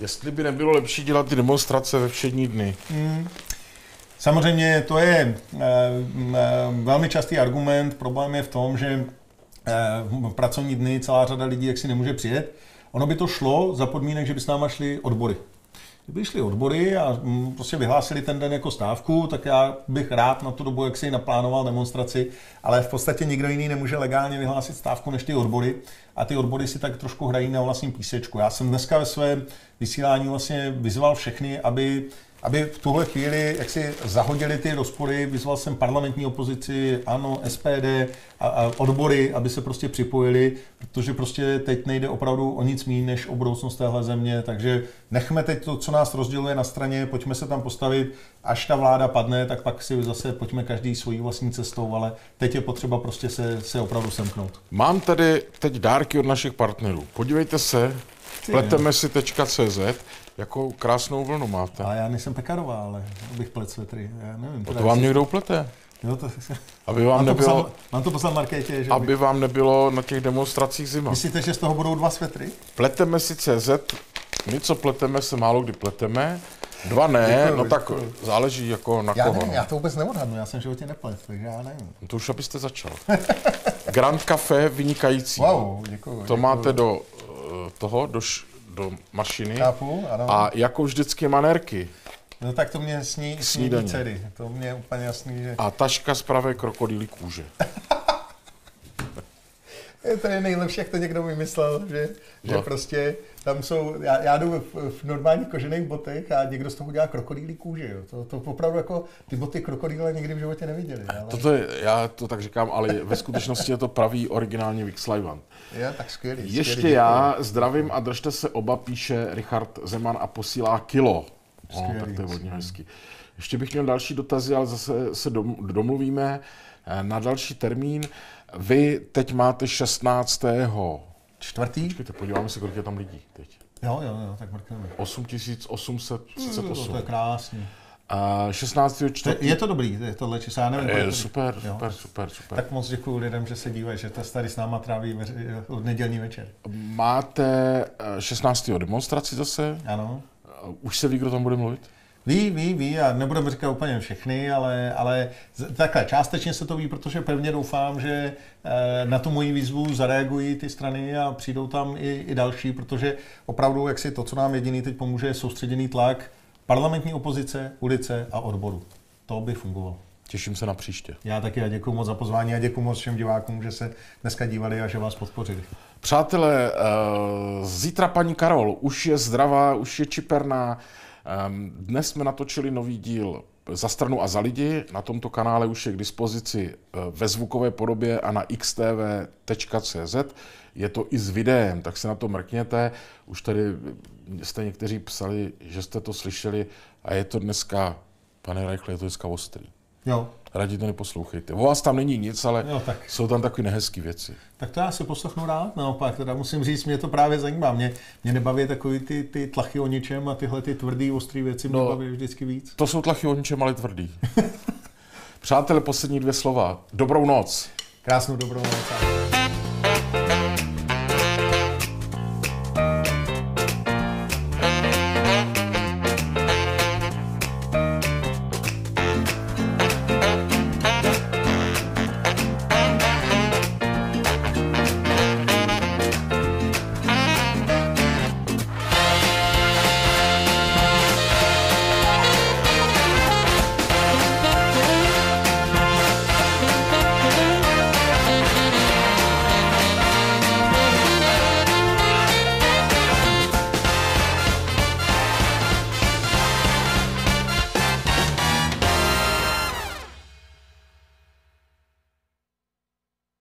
jestli by nebylo lepší dělat ty demonstrace ve všední dny. Hmm. Samozřejmě to je velmi častý argument. Problém je v tom, že v pracovní dny celá řada lidí jaksi nemůže přijet. Ono by to šlo za podmínek, že by s náma šly odbory. Kdyby šly odbory a prostě vyhlásili ten den jako stávku, tak já bych rád na tu dobu jaksi naplánoval demonstraci, ale v podstatě nikdo jiný nemůže legálně vyhlásit stávku než ty odbory. A ty odbory si tak trošku hrají na vlastním písečku. Já jsem dneska ve svém vysílání vlastně vyzval všechny, aby Aby v tuhle chvíli jak si zahodili ty rozpory, vyzval jsem parlamentní opozici, ANO, S P D a, a odbory, aby se prostě připojili, protože prostě teď nejde opravdu o nic míň než o budoucnost téhle země, takže nechme teď to, co nás rozděluje na straně, pojďme se tam postavit, až ta vláda padne, tak pak si zase pojďme každý svojí vlastní cestou, ale teď je potřeba prostě se, se opravdu semknout. Mám tady teď dárky od našich partnerů, podívejte se, pleteme si tečka cé zet. Jakou krásnou vlnu máte. A já nejsem pekarová, ale bych plet svetry. Já nevím. To vám někdo uplete. Jo, to se... Aby vám mám nebylo... To poslal, mám to poslal Markétě, že... Aby bych... vám nebylo na těch demonstracích zima. Myslíte, že z toho budou dva svetry? Pleteme si cé zet. My, co pleteme, se málo kdy pleteme. Dva ne, děkuju, no tak děkuju. Záleží jako na já koho. Nevím, já to vůbec neodhadnu, já jsem v životě neplet, takže já nevím. No to už abyste začal. Grand Café vynikající. Wow, děkuju, to děkuju. Máte do toho, do... Š... do mašiny. Chápu, a jako vždycky manérky. No tak to mě sní, sní dcery. To mě je úplně jasný, že... A taška z pravé krokodýlí kůže. To je nejlepší, jak to někdo vymyslel, že, že no. Prostě tam jsou, já, já jdu v, v normálních kožených botech a někdo z toho udělá krokodýlí kůži, jo. To, to opravdu jako, ty boty krokodýla nikdy v životě neviděli. Ale... Toto je, já to tak říkám, ale ve skutečnosti je to pravý originální Vixlajvan. Jo, tak skvělý. Ještě skvělý, já, děkuji. Zdravím a držte se oba, píše Richard Zeman a posílá kilo. Skvělý, no, tak to je hodně hezký. Ještě bych měl další dotazy, ale zase se domluvíme na další termín. Vy teď máte šestnáctého čtvrtý Počkejte, podíváme se, kolik je tam lidí teď. Jo, jo, jo, tak mrkneme. osm tisíc osm set třicet osm To je krásný. A šestnáctého čtvrtý Je to dobrý, je tohle číslo, já nevím. Je, super, jo. super, super, super. Tak moc děkuju lidem, že se dívají, že tady s náma tráví nedělní večer. Máte šestnáctého demonstraci zase? Ano. Už se ví, kdo tam bude mluvit? Ví, ví, ví a nebudeme říkat úplně všechny, ale, ale takhle částečně se to ví, protože pevně doufám, že na tu moji výzvu zareagují ty strany a přijdou tam i, i další, protože opravdu jaksi to, co nám jediný teď pomůže, je soustředěný tlak parlamentní opozice, ulice a odboru. To by fungovalo. Těším se na příště. Já taky a děkuji moc za pozvání a děkuji moc všem divákům, že se dneska dívali a že vás podpořili. Přátelé, zítra paní Karol už je zdravá, už je čiperná. Dnes jsme natočili nový díl Za stranu a za lidi. Na tomto kanále už je k dispozici ve zvukové podobě a na x t v tečka cé zet. Je to i s videem, tak se na to mrkněte. Už tady jste někteří psali, že jste to slyšeli a je to dneska, pane Reichle, je to dneska ostrý. Jo. Raději to neposlouchejte. O vás tam není nic, ale jo, tak. Jsou tam takové nehezké věci. Tak to já si poslechnu rád, naopak. Teda musím říct, mě to právě zajímá. Mě, mě nebaví takový ty, ty tlachy o ničem a tyhle ty tvrdý, ostrý věci mě no, baví vždycky víc. To jsou tlachy o ničem, ale tvrdý. Přátelé, poslední dvě slova. Dobrou noc. Krásnou dobrou noc.